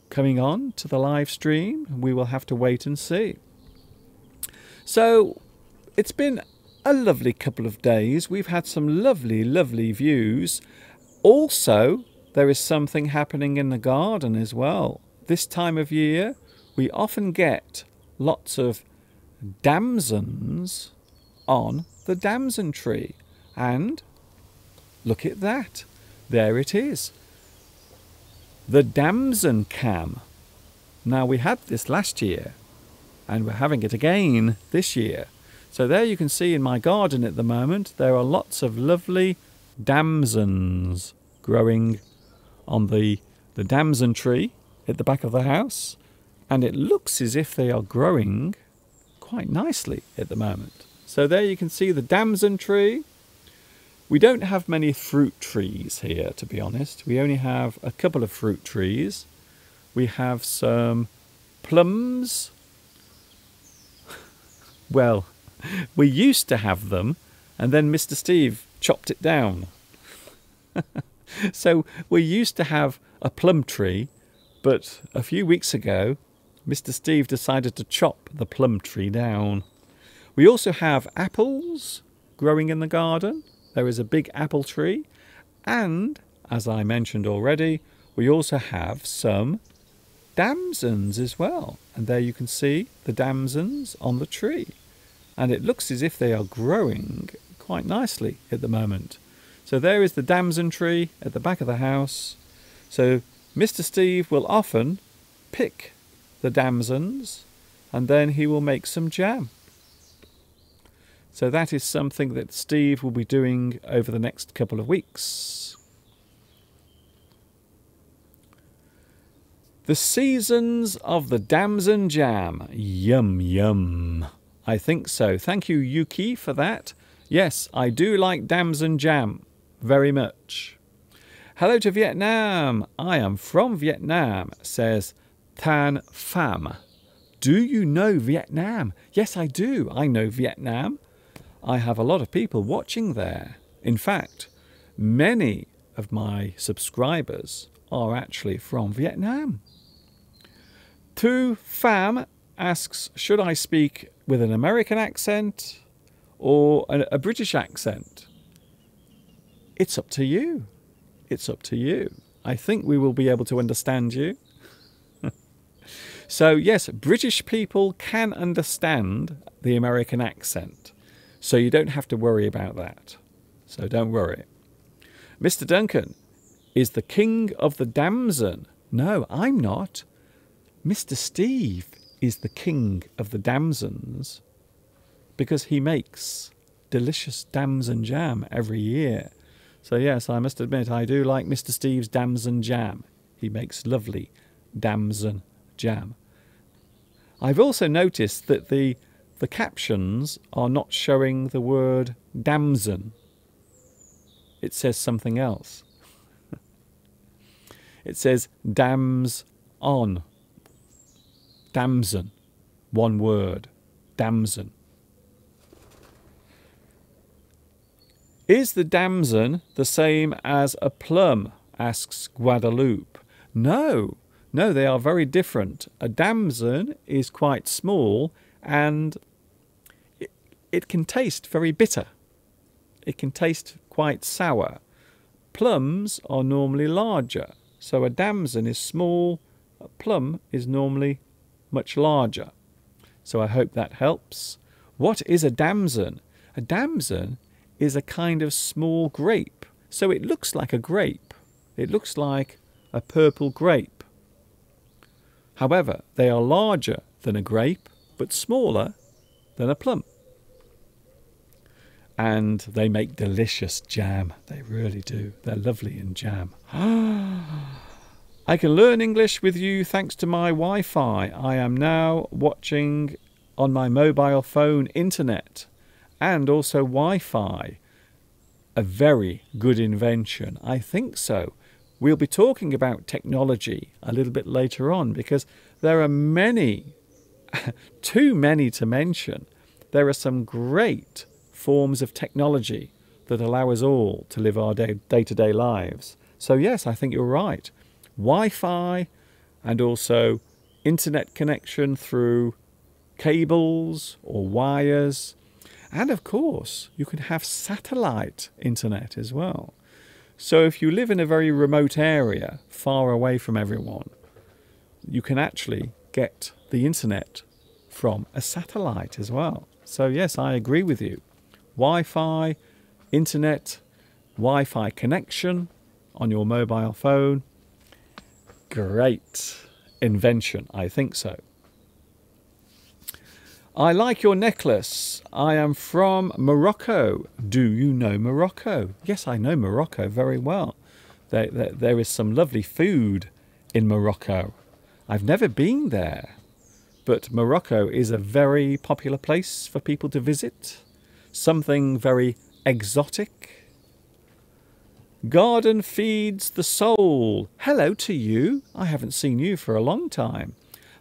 coming on to the live stream. We will have to wait and see. So it's been a lovely couple of days. We've had some lovely, lovely views. Also, there is something happening in the garden as well. This time of year, we often get lots of damsons on the damson tree. And look at that. There it is. The damson cam. Now, we had this last year, and we're having it again this year. So there you can see in my garden at the moment, there are lots of lovely damsons growing on the, the damson tree at the back of the house. And it looks as if they are growing quite nicely at the moment. So there you can see the damson tree. We don't have many fruit trees here, to be honest. We only have a couple of fruit trees. We have some plums. Well, we used to have them, and then Mister Steve chopped it down. So we used to have a plum tree, but a few weeks ago, Mister Steve decided to chop the plum tree down. We also have apples growing in the garden. There is a big apple tree. And, as I mentioned already, we also have some damsons as well. And there you can see the damsons on the tree. and it looks as if they are growing quite nicely at the moment. So there is the damson tree at the back of the house. So Mister Steve will often pick the damsons and then he will make some jam. So that is something that Steve will be doing over the next couple of weeks. The seasons of the damson jam. Yum, yum. I think so. Thank you, Yuki, for that. Yes, I do like damson jam very much. Hello to Vietnam. I am from Vietnam, says Tan Pham. Do you know Vietnam? Yes, I do. I know Vietnam. I have a lot of people watching there. In fact, many of my subscribers are actually from Vietnam. Tu Pham asks, should I speak with an American accent or a British accent? It's up to you. It's up to you. I think we will be able to understand you. So yes, British people can understand the American accent. So you don't have to worry about that. So don't worry. Mister Duncan is the king of the damson. No, I'm not. Mister Steve is the king of the damsons because he makes delicious damson jam every year. So yes, I must admit, I do like Mister Steve's damson jam. He makes lovely damson jam. I've also noticed that the the captions are not showing the word damson. It says something else. It says dams on. Damson. One word. Damson. Is the damson the same as a plum? Asks Guadeloupe. No, no, they are very different. A damson is quite small and it, it can taste very bitter. It can taste quite sour. Plums are normally larger. So a damson is small, a plum is normally much larger. So I hope that helps. What is a damson? A damson is a kind of small grape. So it looks like a grape. It looks like a purple grape. However, they are larger than a grape, but smaller than a plum. And they make delicious jam. They really do. They're lovely in jam. I can learn English with you thanks to my Wi-Fi. I am now watching on my mobile phone internet and also Wi-Fi. A very good invention. I think so. We'll be talking about technology a little bit later on because there are many, too many to mention. There are some great forms of technology that allow us all to live our day-to-day lives. So yes, I think you're right. Wi-Fi and also internet connection through cables or wires. And of course, you can have satellite internet as well. So if you live in a very remote area, far away from everyone, you can actually get the internet from a satellite as well. So yes, I agree with you. Wi-Fi, internet, Wi-Fi connection on your mobile phone. Great invention, I think so. I like your necklace. I am from Morocco. Do you know Morocco? Yes, I know Morocco very well. There, there, there is some lovely food in Morocco. I've never been there, but Morocco is a very popular place for people to visit. Something very exotic. Garden feeds the soul. Hello to you. I haven't seen you for a long time.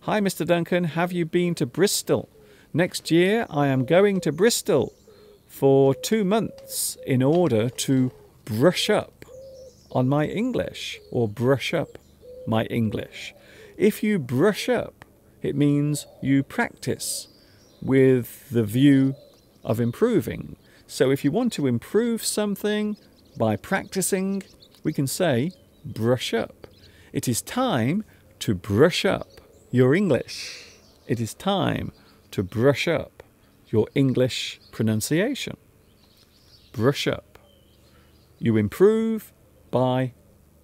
Hi, Mister Duncan. Have you been to Bristol? Next year, I am going to Bristol for two months in order to brush up on my English or brush up my English. If you brush up, it means you practice with the view of improving. So if you want to improve something, by practicing, we can say brush up. It is time to brush up your English. It is time to brush up your English pronunciation. Brush up. You improve by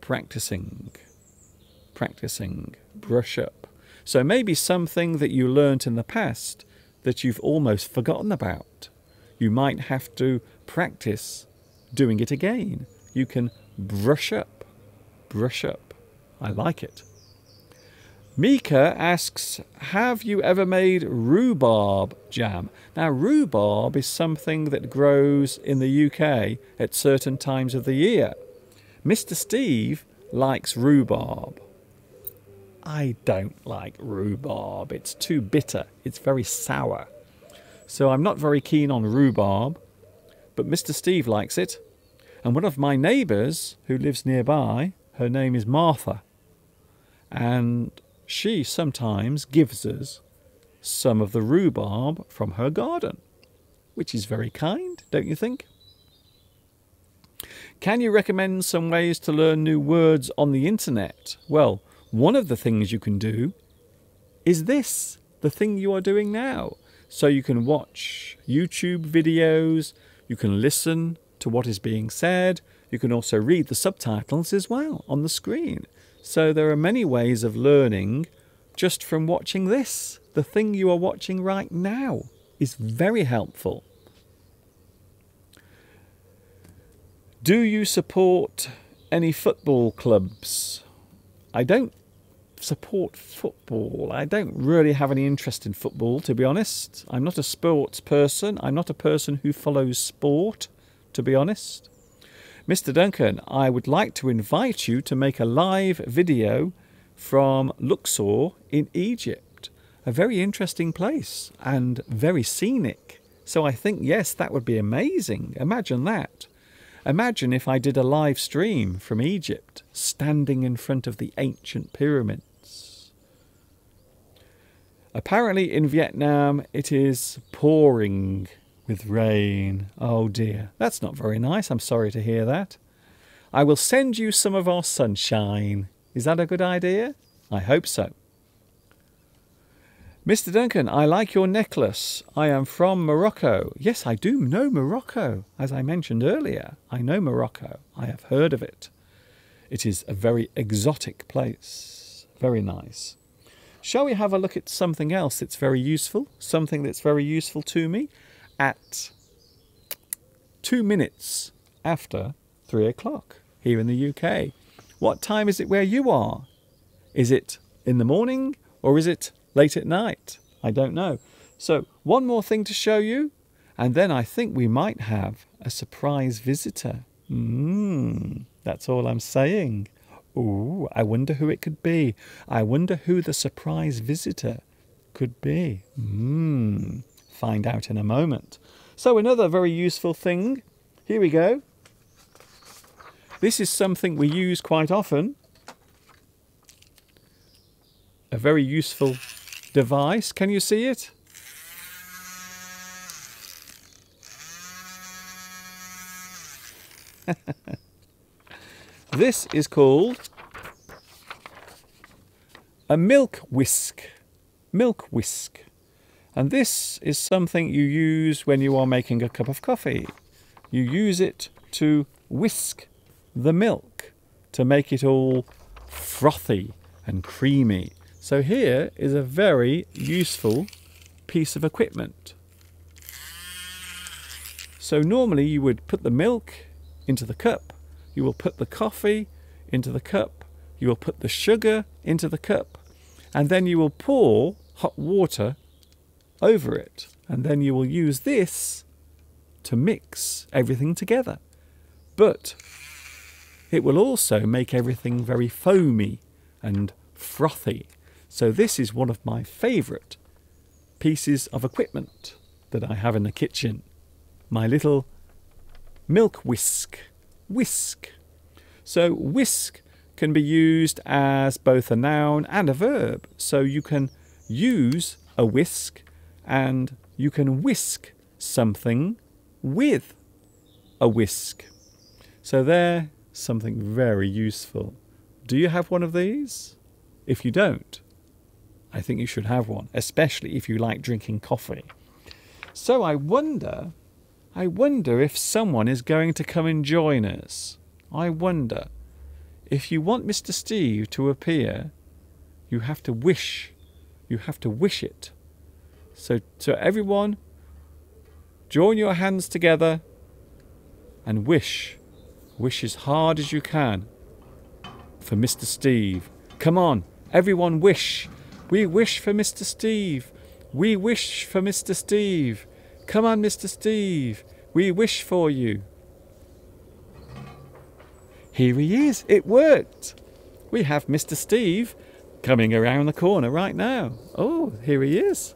practicing. Practicing. Brush up. So maybe something that you learnt in the past that you've almost forgotten about. You might have to practice doing it again. You can brush up. Brush up. I like it. Mika asks, have you ever made rhubarb jam? Now, rhubarb is something that grows in the U K at certain times of the year. Mister Steve likes rhubarb. I don't like rhubarb. It's too bitter. It's very sour. So I'm not very keen on rhubarb, but Mister Steve likes it. And one of my neighbours who lives nearby, her name is Martha, and she sometimes gives us some of the rhubarb from her garden, which is very kind, don't you think? Can you recommend some ways to learn new words on the internet? Well, one of the things you can do is this, the thing you are doing now. So you can watch YouTube videos, you can listen to what is being said, you can also read the subtitles as well on the screen. So there are many ways of learning just from watching this. The thing you are watching right now is very helpful. Do you support any football clubs? I don't support football. I don't really have any interest in football, to be honest. I'm not a sports person. I'm not a person who follows sport, to be honest. Mister Duncan, I would like to invite you to make a live video from Luxor in Egypt. A very interesting place and very scenic. So I think, yes, that would be amazing. Imagine that. Imagine if I did a live stream from Egypt, standing in front of the ancient pyramids. Apparently in Vietnam it is pouring with rain. Oh dear, that's not very nice. I'm sorry to hear that. I will send you some of our sunshine. Is that a good idea? I hope so. Mister Duncan, I like your necklace. I am from Morocco. Yes, I do know Morocco. As I mentioned earlier, I know Morocco. I have heard of it. It is a very exotic place. Very nice. Shall we have a look at something else that's very useful? Something that's very useful to me? At two minutes after three o'clock here in the U K. What time is it where you are? Is it in the morning or is it late at night? I don't know. So one more thing to show you, and then I think we might have a surprise visitor. Mm, that's all I'm saying. Ooh, I wonder who it could be. I wonder who the surprise visitor could be. Mm. Find out in a moment. So another very useful thing. Here we go. This is something we use quite often. A very useful device. Can you see it? This is called a milk whisk. Milk whisk. And this is something you use when you are making a cup of coffee. You use it to whisk the milk to make it all frothy and creamy. So here is a very useful piece of equipment. So normally you would put the milk into the cup, you will put the coffee into the cup, you will put the sugar into the cup, and then you will pour hot water over it, and then you will use this to mix everything together. But it will also make everything very foamy and frothy. So this is one of my favourite pieces of equipment that I have in the kitchen. My little milk whisk. Whisk. So whisk can be used as both a noun and a verb. So you can use a whisk and you can whisk something with a whisk. So there, something very useful. Do you have one of these? If you don't, I think you should have one, especially if you like drinking coffee. So I wonder, I wonder if someone is going to come and join us. I wonder. If you want Mister Steve to appear, you have to wish. You have to wish it. So, so everyone, join your hands together and wish. Wish as hard as you can for Mister Steve. Come on, everyone wish. We wish for Mister Steve. We wish for Mister Steve. Come on, Mister Steve. We wish for you. Here he is. It worked. We have Mister Steve coming around the corner right now. Oh, here he is.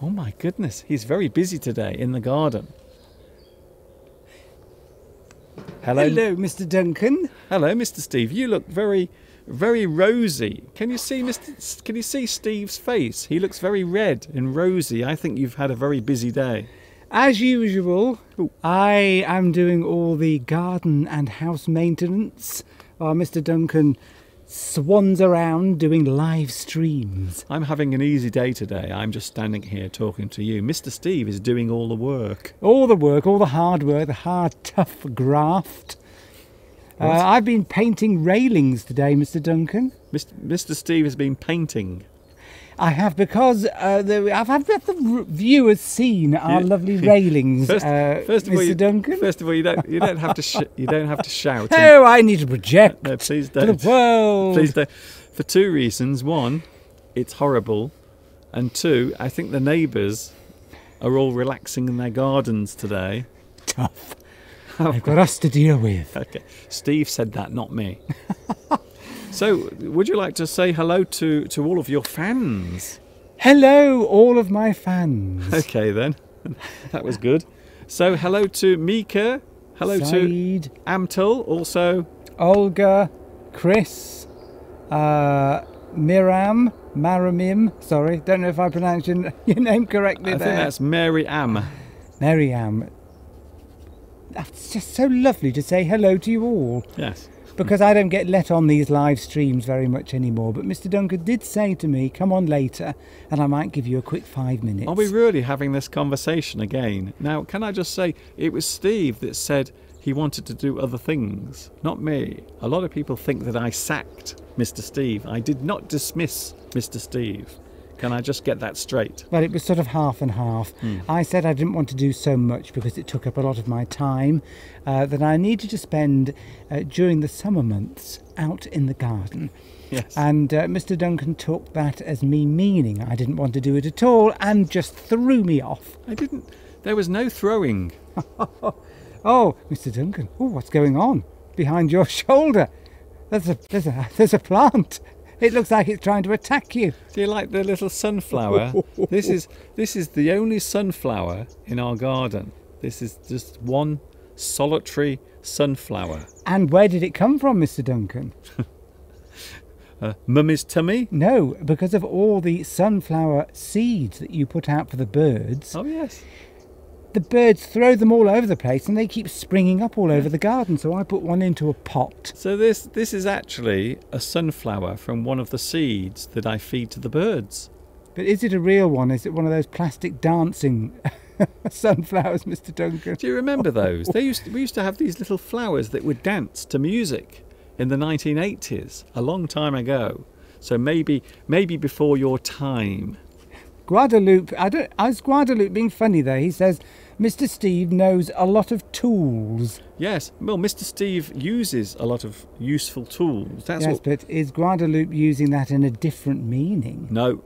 Oh my goodness. He's very busy today in the garden. Hello. Hello, Mister Duncan. Hello, Mister Steve. You look very, very rosy. Can you see Mister Can you see Steve's face? He looks very red and rosy. I think you've had a very busy day. As usual, Ooh. I am doing all the garden and house maintenance while Mister Duncan swans around doing live streams. I'm having an easy day today. I'm just standing here talking to you. Mister Steve is doing all the work. All the work, all the hard work, the hard, tough graft. Uh, I've been painting railings today, Mister Duncan. Mister Mister Steve has been painting. I have, because uh, the, I've had the viewers seen our yeah. lovely railings, first, uh, first of Mister All you, Duncan. First of all, you don't you don't have to sh you don't have to shout. Oh, I need to project. No, please don't. To the world. Please don't. For two reasons: one, it's horrible, and two, I think the neighbours are all relaxing in their gardens today. Tough. I've got us to deal with. Okay, Steve said that, not me. So, would you like to say hello to, to all of your fans? Hello, all of my fans. Okay, then. That was good. So, hello to Mika. Hello Said. To Amtel, also. Olga, Chris, uh, Miram, Maramim. Sorry, don't know if I pronounced your, your name correctly I there. I think that's Mary Am. Mary Am. That's just so lovely to say hello to you all. Yes. Because I don't get let on these live streams very much anymore. But Mister Duncan did say to me, come on later, and I might give you a quick five minutes. Are we really having this conversation again? Now, can I just say, it was Steve that said he wanted to do other things, not me. A lot of people think that I sacked Mister Steve. I did not dismiss Mister Steve. Can I just get that straight? Well, it was sort of half and half. Mm. I said I didn't want to do so much because it took up a lot of my time uh, that I needed to spend uh, during the summer months out in the garden. Yes. And uh, Mister Duncan took that as me meaning I didn't want to do it at all and just threw me off. I didn't. There was no throwing. Oh, Mister Duncan, oh, what's going on behind your shoulder? There's a, there's a, there's a plant. It looks like it's trying to attack you. Do you like the little sunflower? This is this is the only sunflower in our garden. This is just one solitary sunflower. And where did it come from, Mister Duncan? uh, Mummy's tummy? No, because of all the sunflower seeds that you put out for the birds. Oh, yes. The birds throw them all over the place and they keep springing up all over the garden, so I put one into a pot. So this this is actually a sunflower from one of the seeds that I feed to the birds. But is it a real one? Is it one of those plastic dancing sunflowers, Mister Duncan? Do you remember those? They used to, we used to have these little flowers that would dance to music in the nineteen eighties, a long time ago. So maybe maybe before your time. Guadalupe, I don't, is Guadalupe being funny there? He says, Mister Steve knows a lot of tools. Yes, well, Mister Steve uses a lot of useful tools. That's yes, what... but is Guadalupe using that in a different meaning? No,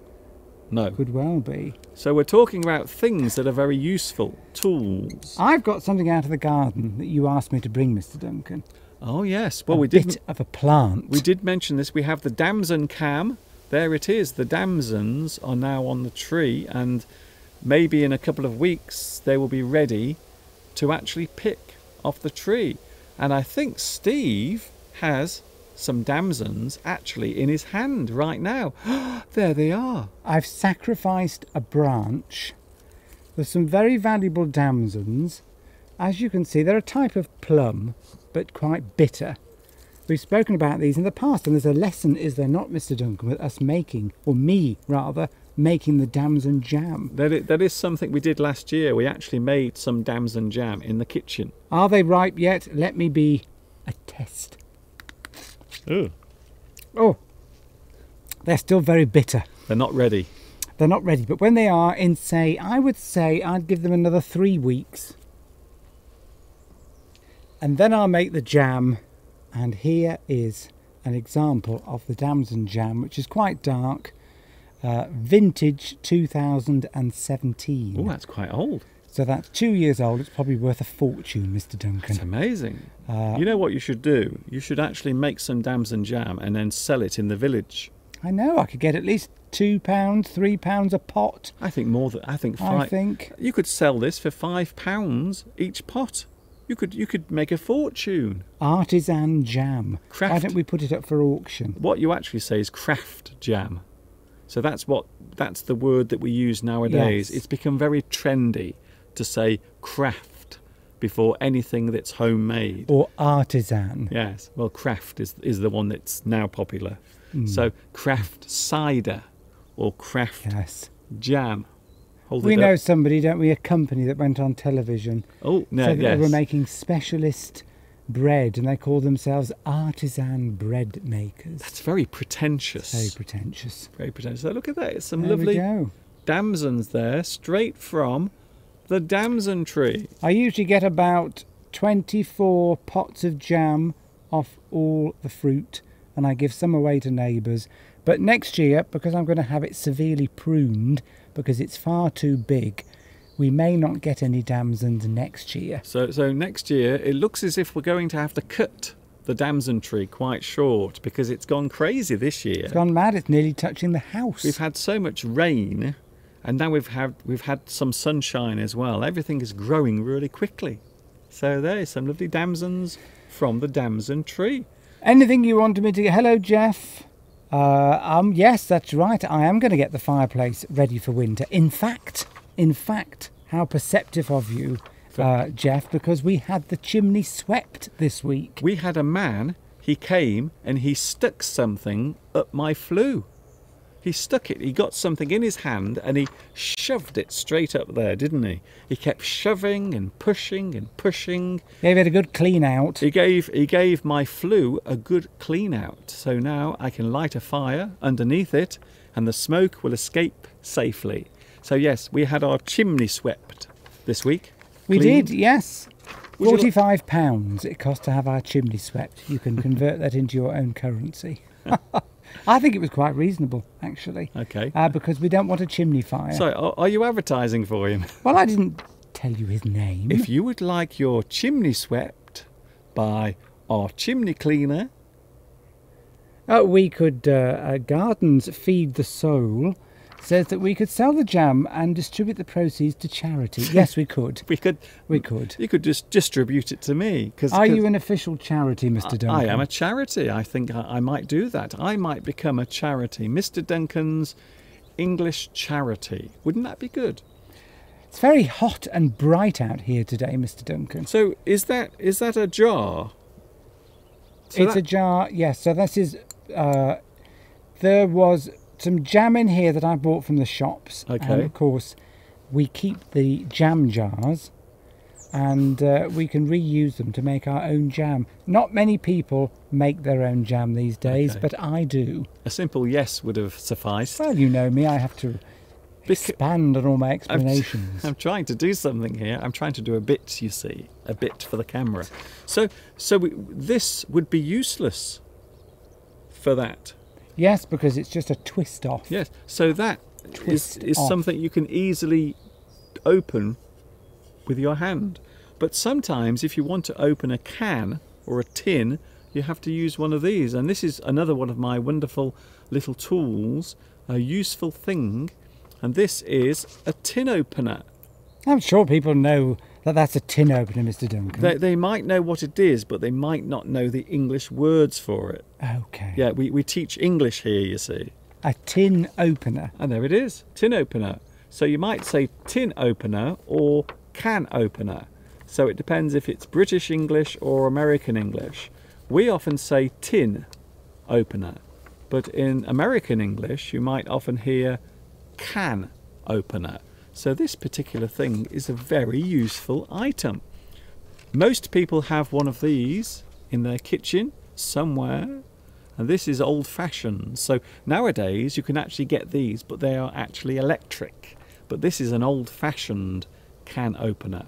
no. Could well be. So we're talking about things that are very useful, tools. I've got something out of the garden that you asked me to bring, Mister Duncan. Oh, yes. Well, a we did bit of a plant. We did mention this. We have the damson cam. There it is. The damsons are now on the tree, and maybe in a couple of weeks they will be ready to actually pick off the tree. And I think Steve has some damsons actually in his hand right now. There they are. I've sacrificed a branch. There's some very valuable damsons. As you can see, they're a type of plum, but quite bitter. We've spoken about these in the past, and there's a lesson, is there not, Mister Duncan, with us making, or me rather, making the damson jam. That is, that is something we did last year. We actually made some damson jam in the kitchen. Are they ripe yet? Let me be a test. Ooh. Oh, they're still very bitter. They're not ready. They're not ready, but when they are in, say, I would say I'd give them another three weeks. And then I'll make the jam. And here is an example of the damson jam, which is quite dark. Uh, vintage two thousand seventeen. Oh, that's quite old. So that's two years old. It's probably worth a fortune, Mister Duncan. That's amazing. Uh, you know what you should do? You should actually make some damson jam and then sell it in the village. I know. I could get at least two pounds, three pounds a pot. I think more than I think. Five, I think you could sell this for five pounds each pot. You could you could make a fortune. Artisan jam. Craft. Why don't we put it up for auction? What you actually say is craft jam. So that's what that's the word that we use nowadays. Yes. It's become very trendy to say craft before anything that's homemade. Or artisan. Yes. Well, craft is is the one that's now popular. Mm. So craft cider or craft yes. jam. Hold we know up. somebody, don't we? A company that went on television. Oh, no, so that yes. they were making specialist bread, and they call themselves artisan bread makers. That's very pretentious. It's very pretentious. Very pretentious. So look at that. It's some there lovely damsons there, straight from the damson tree. I usually get about twenty-four pots of jam off all the fruit, and I give some away to neighbours. But next year, because I'm going to have it severely pruned because it's far too big, we may not get any damsons next year. So, so next year, it looks as if we're going to have to cut the damson tree quite short because it's gone crazy this year. It's gone mad. It's nearly touching the house. We've had so much rain, and now we've had we've had some sunshine as well. Everything is growing really quickly. So there's some lovely damsons from the damson tree. Anything you wanted me to get? Hello, Jeff. Uh, um, yes, that's right. I am going to get the fireplace ready for winter. In fact. In fact, how perceptive of you, uh, Jeff, because we had the chimney swept this week. We had a man, he came and he stuck something up my flue. He stuck it, he got something in his hand and he shoved it straight up there, didn't he? He kept shoving and pushing and pushing. Gave it a good clean out. He gave, he gave my flue a good clean out. So now I can light a fire underneath it and the smoke will escape safely. So yes, we had our chimney swept this week. We cleaned. did, yes. Would forty-five pounds it cost to have our chimney swept. You can convert that into your own currency. I think it was quite reasonable, actually. Okay. Uh, because we don't want a chimney fire. So, are you advertising for him? Well, I didn't tell you his name. If you would like your chimney swept by our chimney cleaner, oh, we could. Uh, uh, Gardens Feed the Soul says that we could sell the jam and distribute the proceeds to charity. Yes, we could. we could. We could. You could just distribute it to me. Cause, Are cause you an official charity, Mister I, Duncan? I am a charity. I think I, I might do that. I might become a charity. Mister Duncan's English Charity. Wouldn't that be good? It's very hot and bright out here today, Mister Duncan. So is that is that a jar? So it's that... a jar, yes. So this is... Uh, there was... some jam in here that I bought from the shops. Okay. And of course we keep the jam jars and uh, we can reuse them to make our own jam. Not many people make their own jam these days, okay. but I do. A simple yes would have sufficed. Well, you know me, I have to expand on all my explanations. I'm, I'm trying to do something here. I'm trying to do a bit, you see, a bit for the camera. So, so we, this would be useless for that. Yes, because it's just a twist off. Yes, so that twist is, is something you can easily open with your hand. But sometimes if you want to open a can or a tin, you have to use one of these. And this is another one of my wonderful little tools, a useful thing. And this is a tin opener. I'm sure people know that that's a tin opener, Mister Duncan. They, they might know what it is, but they might not know the English words for it. Okay. Yeah, we, we teach English here, you see. A tin opener. And there it is, tin opener. So you might say tin opener or can opener. So it depends if it's British English or American English. We often say tin opener, but in American English you might often hear can opener. So this particular thing is a very useful item. Most people have one of these in their kitchen somewhere, and this is old-fashioned. So nowadays you can actually get these, but they are actually electric. But this is an old-fashioned can opener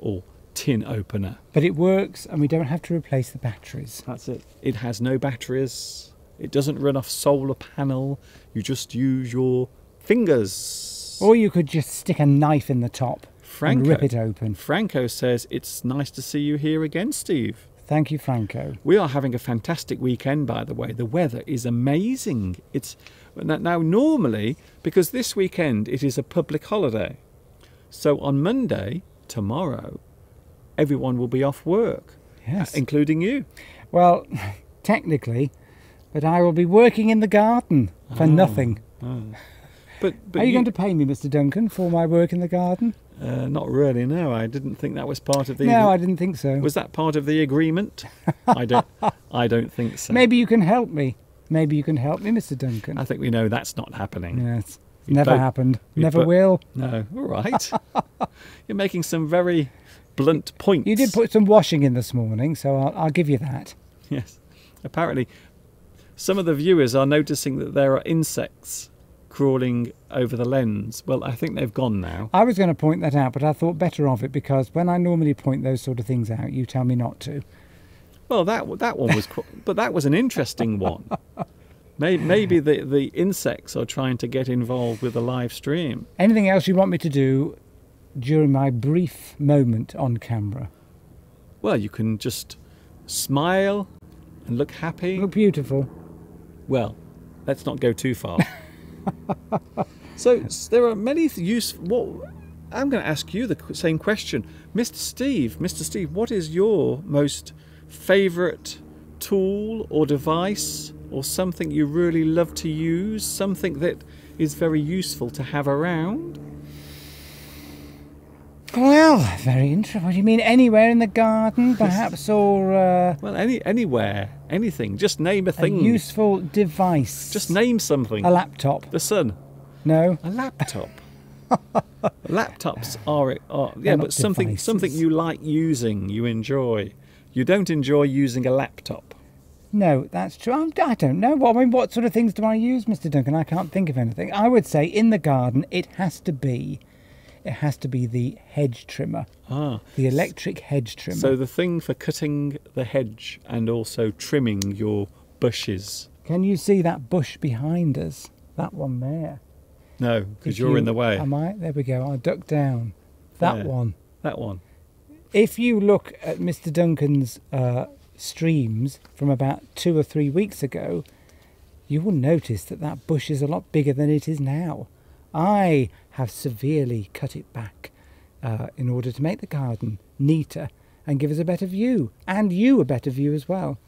or tin opener. But it works, and we don't have to replace the batteries. That's it. It has no batteries. It doesn't run off solar panel. You just use your fingers. Or you could just stick a knife in the top Franco, and rip it open. Franco says, it's nice to see you here again, Steve. Thank you, Franco. We are having a fantastic weekend, by the way. The weather is amazing. It's now normally, because this weekend it is a public holiday. So on Monday, tomorrow, everyone will be off work. Yes. Including you. Well, technically, but I will be working in the garden for oh, nothing. Oh. But, but Are you, you going to pay me, Mister Duncan, for my work in the garden? Uh, not really, no. I didn't think that was part of the... No, I didn't think so. Was that part of the agreement? I don't I don't think so. Maybe you can help me. Maybe you can help me, Mister Duncan. I think we know that's not happening. Yes, yeah, never both, happened. Never put, will. No, all right. You're making some very blunt points. You did put some washing in this morning, so I'll, I'll give you that. Yes. Apparently, some of the viewers are noticing that there are insects crawling over the lens. Well, I think they've gone now. I was going to point that out, but I thought better of it, because when I normally point those sort of things out, you tell me not to. Well, that that one was, but that was an interesting one. Maybe, maybe the the insects are trying to get involved with the live stream. Anything else you want me to do during my brief moment on camera? Well, you can just smile and look happy. Look beautiful. Well, let's not go too far. So there are many use. What I'm going to ask you the same question, Mister Steve. Mister Steve, what is your most favourite tool or device, or something you really love to use? Something that is very useful to have around. Well, very interesting. What do you mean? Anywhere in the garden, perhaps, or uh, well, any anywhere, anything. Just name a thing. A useful device. Just name something. A laptop. The sun. No. A laptop. Laptops are, are yeah, They're but something devices. something you like using, you enjoy. You don't enjoy using a laptop. No, that's true. I'm, I don't know. Well, I mean, what sort of things do I use, Mister Duncan? I can't think of anything. I would say in the garden, it has to be. It has to be the hedge trimmer, ah, the electric hedge trimmer. So the thing for cutting the hedge and also trimming your bushes. Can you see that bush behind us? That one there. No, because you're you, in the way. Am I? There we go. I'll duck down. That there, one. That one. If you look at Mister Duncan's uh, streams from about two or three weeks ago, you will notice that that bush is a lot bigger than it is now. I have severely cut it back uh, in order to make the garden neater and give us a better view, and you a better view as well.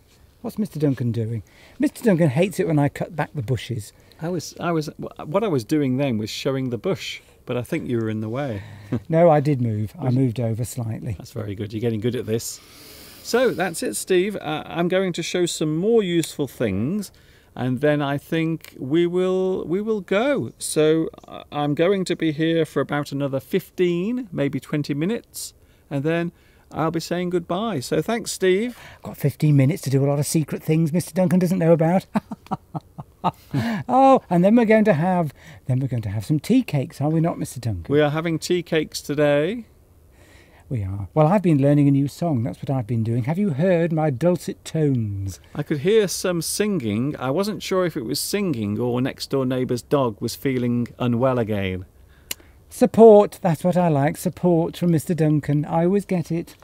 What's Mister Duncan doing? Mister Duncan hates it when I cut back the bushes. I was, I was, what I was doing then was showing the bush, but I think you were in the way. No, I did move. I moved over slightly. That's very good. You're getting good at this. So that's it, Steve. Uh, I'm going to show some more useful things, and then I think we will we will go. So I'm going to be here for about another fifteen, maybe twenty minutes, and then I'll be saying goodbye. So thanks, Steve. I've got fifteen minutes to do a lot of secret things Mister Duncan doesn't know about. Oh, and then we're going to have then we're going to have some tea cakes, are we not, Mister Duncan? We are having tea cakes today. We are. Well, I've been learning a new song. That's what I've been doing. Have you heard my dulcet tones? I could hear some singing. I wasn't sure if it was singing or next door neighbour's dog was feeling unwell again. Support. That's what I like. Support from Mister Duncan. I always get it.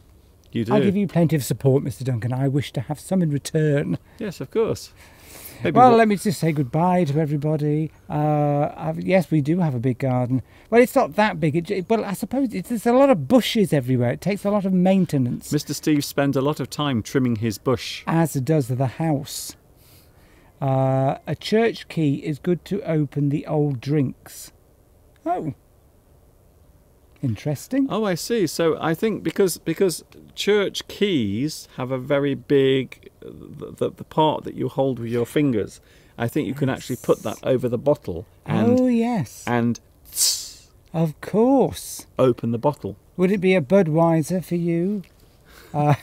You do. I give you plenty of support, Mister Duncan. I wish to have some in return. Yes, of course. Maybe well, we'll... let me just say goodbye to everybody. Uh, I've, yes, we do have a big garden. Well, it's not that big, it, it, but I suppose it's, there's a lot of bushes everywhere. It takes a lot of maintenance. Mister Steve spends a lot of time trimming his bush. As does the house. Uh, a church key is good to open the old drinks. Oh. Interesting. Oh, I see. So I think because because church keys have a very big the the part that you hold with your fingers, I think you can actually put that over the bottle and oh yes and tss, of course open the bottle. Would it be a Budweiser for you? Uh,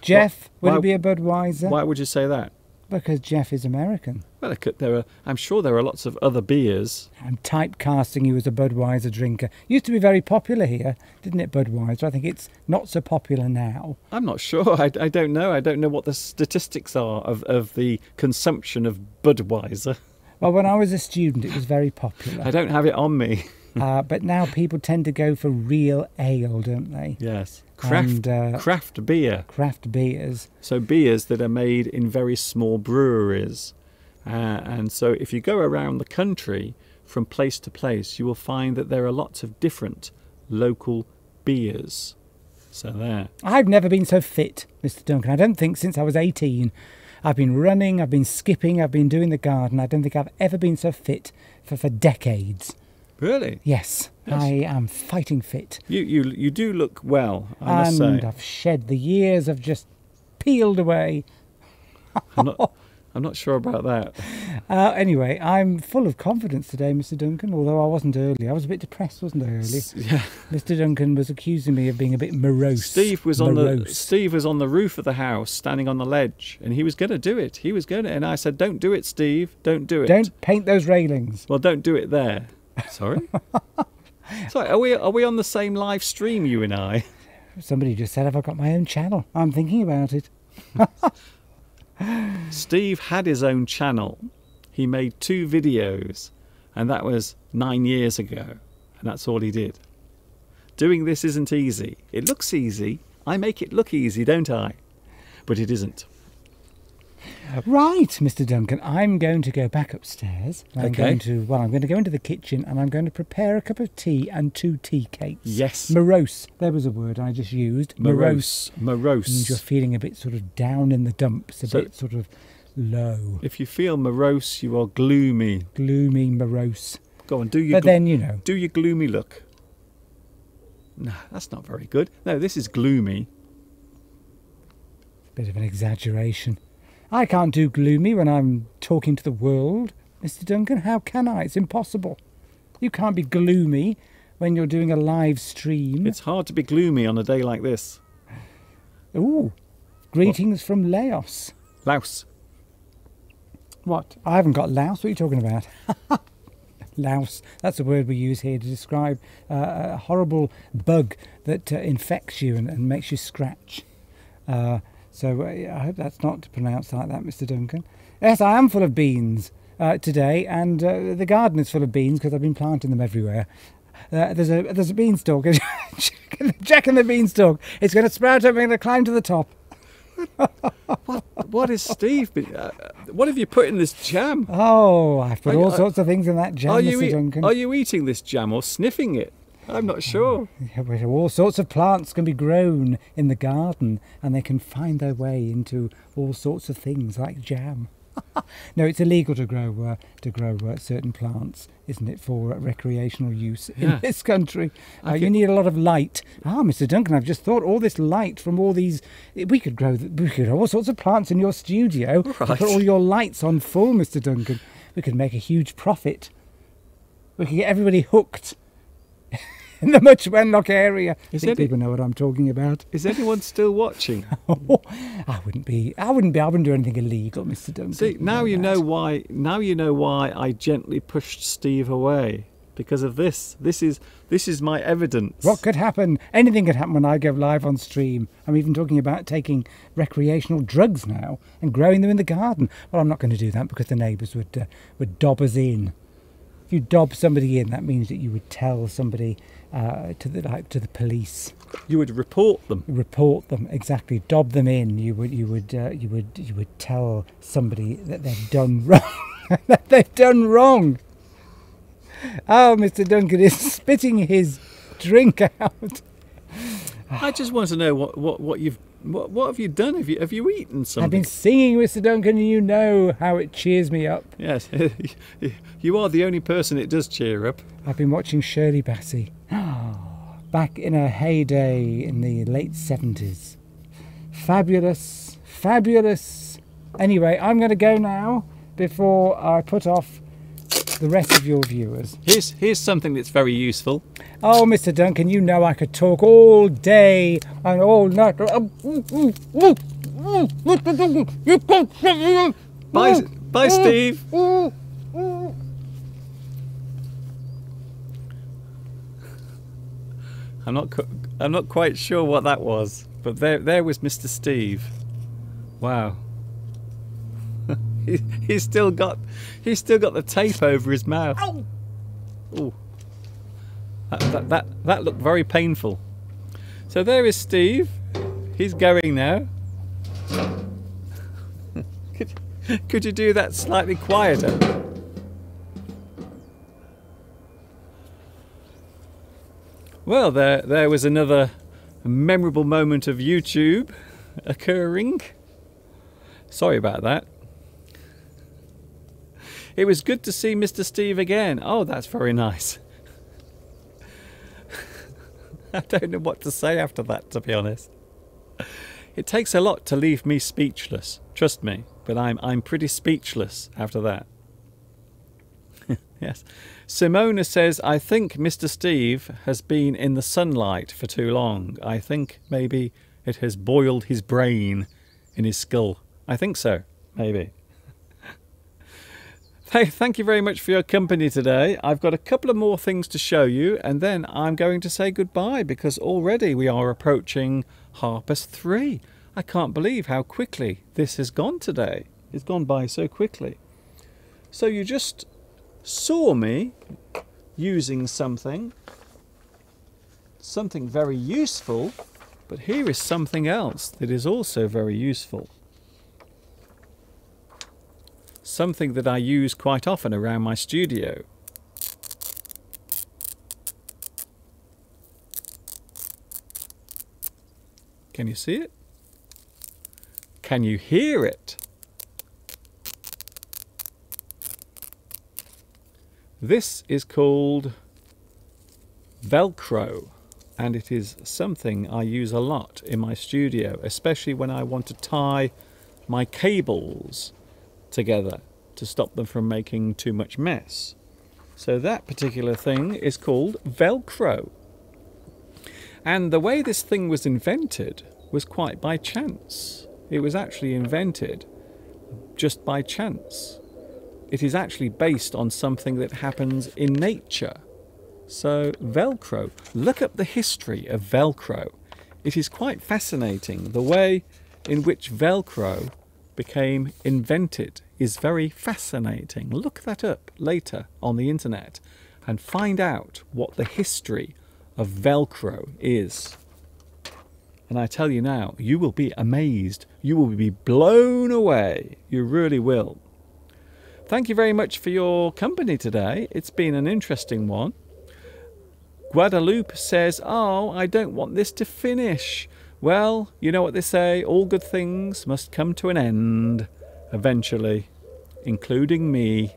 Jeff, well, would it be a Budweiser? Why would you say that? Because Jeff is American. Well, there are, I'm sure there are lots of other beers. I'm typecasting you as a Budweiser drinker. Used to be very popular here, didn't it, Budweiser? I think it's not so popular now. I'm not sure. I, I don't know. I don't know what the statistics are of, of the consumption of Budweiser. Well, when I was a student, it was very popular. I don't have it on me. Uh, but now people tend to go for real ale, don't they? Yes. Craft, and, uh, craft beer. Craft beers. So beers that are made in very small breweries. Uh, and so if you go around the country from place to place, you will find that there are lots of different local beers. So there. I've never been so fit, Mister Duncan. I don't think since I was eighteen. I've been running, I've been skipping, I've been doing the garden. I don't think I've ever been so fit for, for decades. Really? Yes, yes, I am fighting fit. You you you do look well, I must say. And I've shed the years, I've just peeled away. I'm, not, I'm not sure about that. Uh, anyway, I'm full of confidence today, Mister Duncan, although I wasn't early. I was a bit depressed, wasn't I, early? Yeah. Mister Duncan was accusing me of being a bit morose. Steve was, morose. On the, Steve was on the roof of the house, standing on the ledge, and he was going to do it. He was going to, and I said, don't do it, Steve, don't do it. Don't paint those railings. Well, don't do it there. Sorry? Sorry, are we, are we on the same live stream, you and I? Somebody just said, have I got my own channel? I'm thinking about it. Steve had his own channel. He made two videos, and that was nine years ago, and that's all he did. Doing this isn't easy. It looks easy. I make it look easy, don't I? But it isn't. Right, Mister Duncan, I'm going to go back upstairs. I'm okay. Going to, well, I'm going to go into the kitchen and I'm going to prepare a cup of tea and two tea cakes. Yes. Morose. There was a word I just used. Morose. Morose. And you're feeling a bit sort of down in the dumps, a so bit sort of low. If you feel morose, you are gloomy. Gloomy, morose. Go on, do your... But then, you know... Do your gloomy look. No, that's not very good. No, this is gloomy. Bit of an exaggeration. I can't do gloomy when I'm talking to the world, Mister Duncan. How can I? It's impossible. You can't be gloomy when you're doing a live stream. It's hard to be gloomy on a day like this. Ooh, greetings what? From Laos. Laos. What? I haven't got Laos. What are you talking about? Louse. That's a word we use here to describe uh, a horrible bug that uh, infects you and, and makes you scratch. Uh, So uh, I hope that's not pronounced like that, Mister Duncan. Yes, I am full of beans uh, today, and uh, the garden is full of beans because I've been planting them everywhere. Uh, there's a there's a beanstalk, Jack and the Beanstalk. It's going to sprout up and going to climb to the top. What, what is Steve? Been, uh, what have you put in this jam? Oh, I've put are, all are, sorts of things in that jam, are you Mister Duncan. Are you eating this jam or sniffing it? I'm not sure. Uh, all sorts of plants can be grown in the garden and they can find their way into all sorts of things like jam. No, it's illegal to grow uh, to grow uh, certain plants, isn't it, for uh, recreational use in yeah. this country. Uh, you need a lot of light. Ah, Mister Duncan, I've just thought all this light from all these... We could grow, we could grow all sorts of plants in your studio. Right. Put all your lights on full, Mister Duncan. We could make a huge profit. We could get everybody hooked. In the Much Wenlock area. Is I think any, people know what I'm talking about. Is anyone still watching? Oh, I wouldn't be. I wouldn't be. I wouldn't do anything illegal, Mister Duncan. See, now you know why. Now you know why I gently pushed Steve away because of this. This is this is my evidence. What could happen? Anything could happen when I go live on stream. I'm even talking about taking recreational drugs now and growing them in the garden. Well, I'm not going to do that because the neighbours would uh, would dob us in. If you dob somebody in, that means that you would tell somebody. Uh, to the like to the police, you would report them. Report them exactly. Dob them in. You would you would uh, you would you would tell somebody that they've done wrong. That they've done wrong. Oh, Mister Duncan is spitting his drink out. I just want to know what what what you've what what have you done? Have you have you eaten something? I've been singing, Mister Duncan, and you know how it cheers me up. Yes, you are the only person it does cheer up. I've been watching Shirley Bassey. Back in her heyday in the late seventies. Fabulous, fabulous. Anyway, I'm going to go now before I put off the rest of your viewers. Here's, here's something that's very useful. Oh, Mister Duncan, you know I could talk all day and all night. Bye, bye, Steve. I'm not, I'm not quite sure what that was, but there, there was Mister Steve. Wow. He, he's still got, he's still got the tape over his mouth. Ow. Ooh. That, that, that, that looked very painful. So there is Steve. He's going now. could, could you do that slightly quieter? Well, there, there was another memorable moment of YouTube occurring. Sorry about that. It was good to see Mister Steve again. Oh, that's very nice. I don't know what to say after that, to be honest. It takes a lot to leave me speechless, trust me, but I'm, I'm pretty speechless after that. Yes. Simona says, I think Mister Steve has been in the sunlight for too long. I think maybe it has boiled his brain in his skull. I think so, maybe. Hey, thank you very much for your company today. I've got a couple of more things to show you, and then I'm going to say goodbye because already we are approaching half past three. I can't believe how quickly this has gone today. It's gone by so quickly. So you just saw me using something, something very useful, but here is something else that is also very useful. Something that I use quite often around my studio. Can you see it? Can you hear it? This is called Velcro, and it is something I use a lot in my studio, especially when I want to tie my cables together to stop them from making too much mess. So that particular thing is called Velcro. And the way this thing was invented was quite by chance. It was actually invented just by chance. It is actually based on something that happens in nature. So Velcro, look up the history of Velcro. It is quite fascinating. The way in which Velcro became invented is very fascinating. Look that up later on the internet and find out what the history of Velcro is. And I tell you now, you will be amazed. You will be blown away. You really will. Thank you very much for your company today. It's been an interesting one. Guadalupe says, oh, I don't want this to finish. Well, you know what they say, all good things must come to an end, eventually, including me.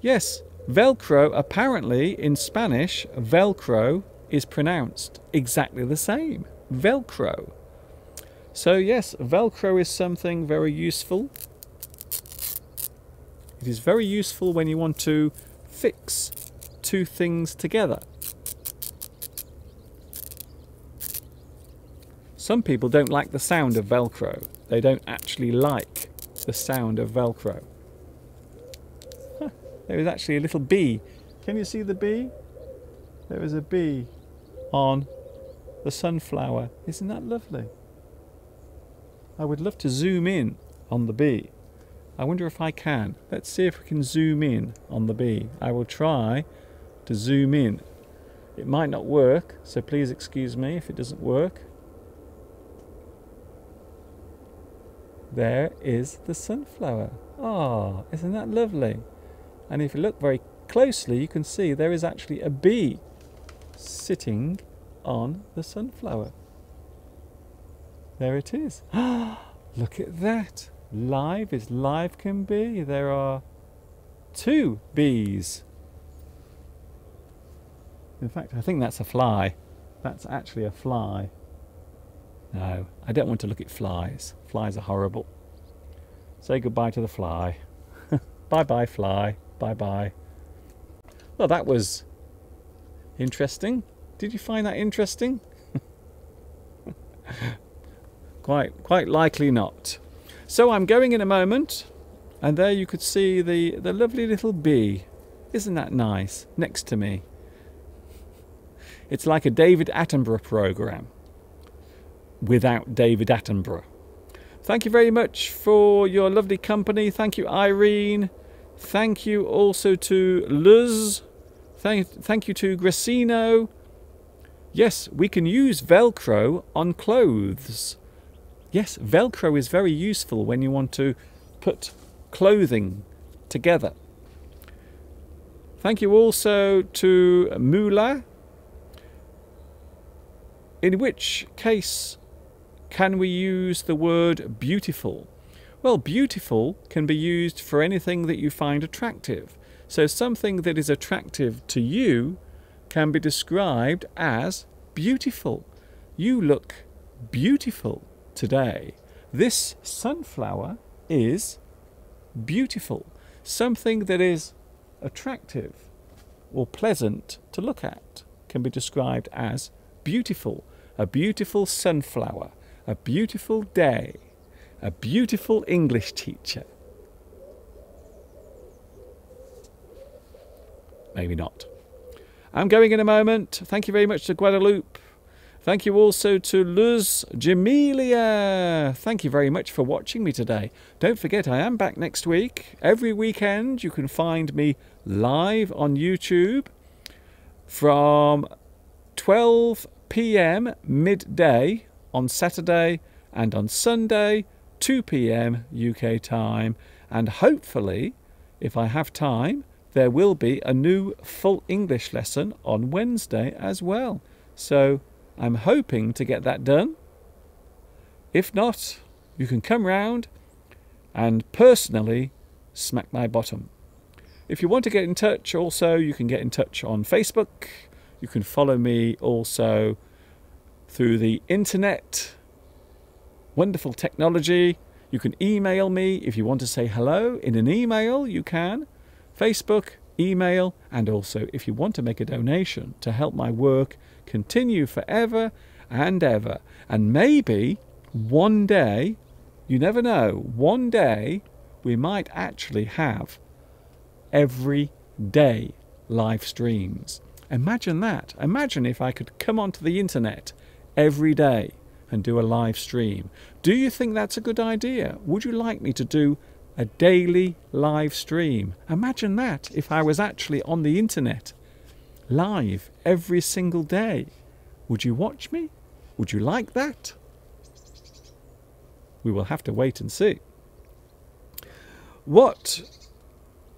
Yes, Velcro, apparently in Spanish, Velcro is pronounced exactly the same, Velcro. So yes, Velcro is something very useful. It is very useful when you want to fix two things together. Some people don't like the sound of Velcro. They don't actually like the sound of Velcro. Huh, there is actually a little bee. Can you see the bee? There is a bee on the sunflower. Isn't that lovely? I would love to zoom in on the bee. I wonder if I can. Let's see if we can zoom in on the bee. I will try to zoom in. It might not work, so please excuse me if it doesn't work. There is the sunflower. Ah, isn't that lovely? And if you look very closely, you can see there is actually a bee sitting on the sunflower. There it is. Look at that. Live as live can be. There are two bees. In fact, I think that's a fly. That's actually a fly. No, I don't want to look at flies. Flies are horrible. Say goodbye to the fly. Bye-bye, fly. Bye-bye. Well, that was interesting. Did you find that interesting? quite quite likely not. So I'm going in a moment, and there you could see the, the lovely little bee. Isn't that nice? Next to me. It's like a David Attenborough programme. Without David Attenborough. Thank you very much for your lovely company. Thank you, Irene. Thank you also to Luz. Thank, thank you to Gracino. Yes, we can use Velcro on clothes. Yes, Velcro is very useful when you want to put clothing together. Thank you also to Mula. In which case can we use the word beautiful? Well, beautiful can be used for anything that you find attractive. So something that is attractive to you can be described as beautiful. You look beautiful today. This sunflower is beautiful. Something that is attractive or pleasant to look at can be described as beautiful. A beautiful sunflower. A beautiful day. A beautiful English teacher. Maybe not. I'm going in a moment. Thank you very much to Guadalupe. Thank you also to Luz Jamelia. Thank you very much for watching me today. Don't forget, I am back next week. Every weekend you can find me live on YouTube from twelve p m midday on Saturday and on Sunday two p m U K time, and hopefully, if I have time, there will be a new full English lesson on Wednesday as well. So I'm hoping to get that done. If not, you can come round and personally smack my bottom. If you want to get in touch also, you can get in touch on Facebook. You can follow me also through the internet. Wonderful technology. You can email me if you want to say hello in an email, you can. Facebook, email, and also if you want to make a donation to help my work continue forever and ever. And maybe one day, you never know, one day we might actually have everyday live streams. Imagine that. Imagine if I could come onto the internet every day and do a live stream. Do you think that's a good idea? Would you like me to do a daily live stream? Imagine that if I was actually on the internet live every single day. Would you watch me? Would you like that? We will have to wait and see. What?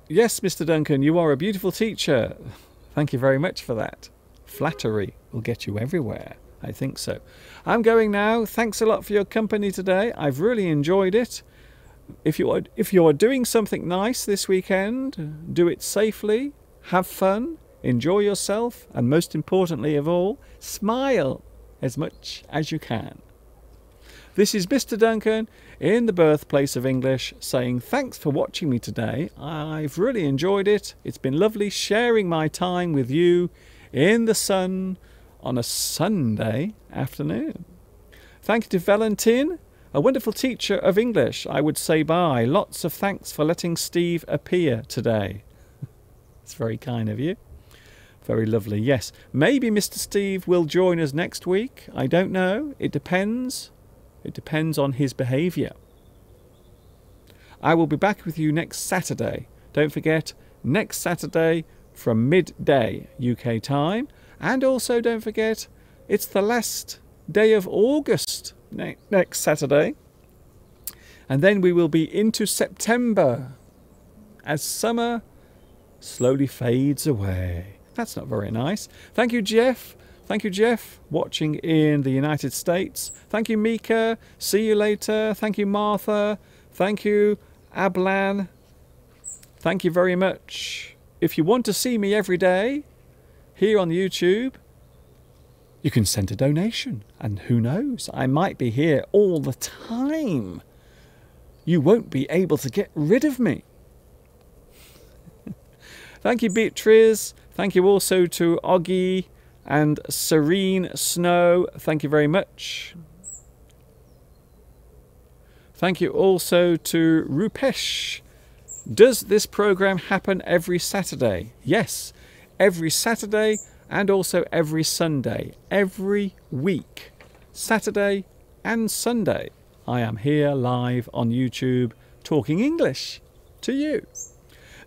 Yes, Mister Duncan, you are a beautiful teacher. Thank you very much for that. Flattery will get you everywhere. I think so. I'm going now. Thanks a lot for your company today. I've really enjoyed it. If you are, if you are doing something nice this weekend, do it safely, have fun, enjoy yourself, and most importantly of all, smile as much as you can. This is Mister Duncan in the birthplace of English saying thanks for watching me today. I've really enjoyed it. It's been lovely sharing my time with you in the sun on a Sunday afternoon. Thank you to Valentin. A wonderful teacher of English, I would say bye. Lots of thanks for letting Steve appear today. It's very kind of you. Very lovely, yes. Maybe Mister Steve will join us next week. I don't know. It depends. It depends on his behaviour. I will be back with you next Saturday. Don't forget, next Saturday from midday U K time. And also, don't forget, it's the last day of August next Saturday, and then we will be into September as summer slowly fades away. That's not very nice. Thank you, Jeff. Thank you, Jeff, watching in the United States. Thank you, Mika. See you later. Thank you, Martha. Thank you, Ablan. Thank you very much. If you want to see me every day here on YouTube, you can send a donation, and who knows, I might be here all the time. You won't be able to get rid of me. Thank you, Beatriz. Thank you also to Oggy and Serene Snow. Thank you very much. Thank you also to Rupesh. Does this program happen every Saturday? Yes, every Saturday and also every Sunday. Every week, Saturday and Sunday, I am here live on YouTube talking English to you.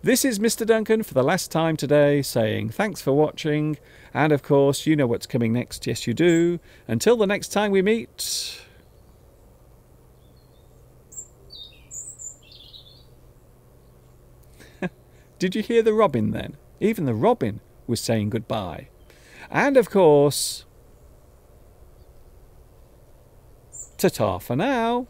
This is Mister Duncan for the last time today, saying thanks for watching. And of course, you know what's coming next. Yes, you do. Until the next time we meet... Did you hear the robin then? Even the robin was saying goodbye. And of course, ta-ta for now.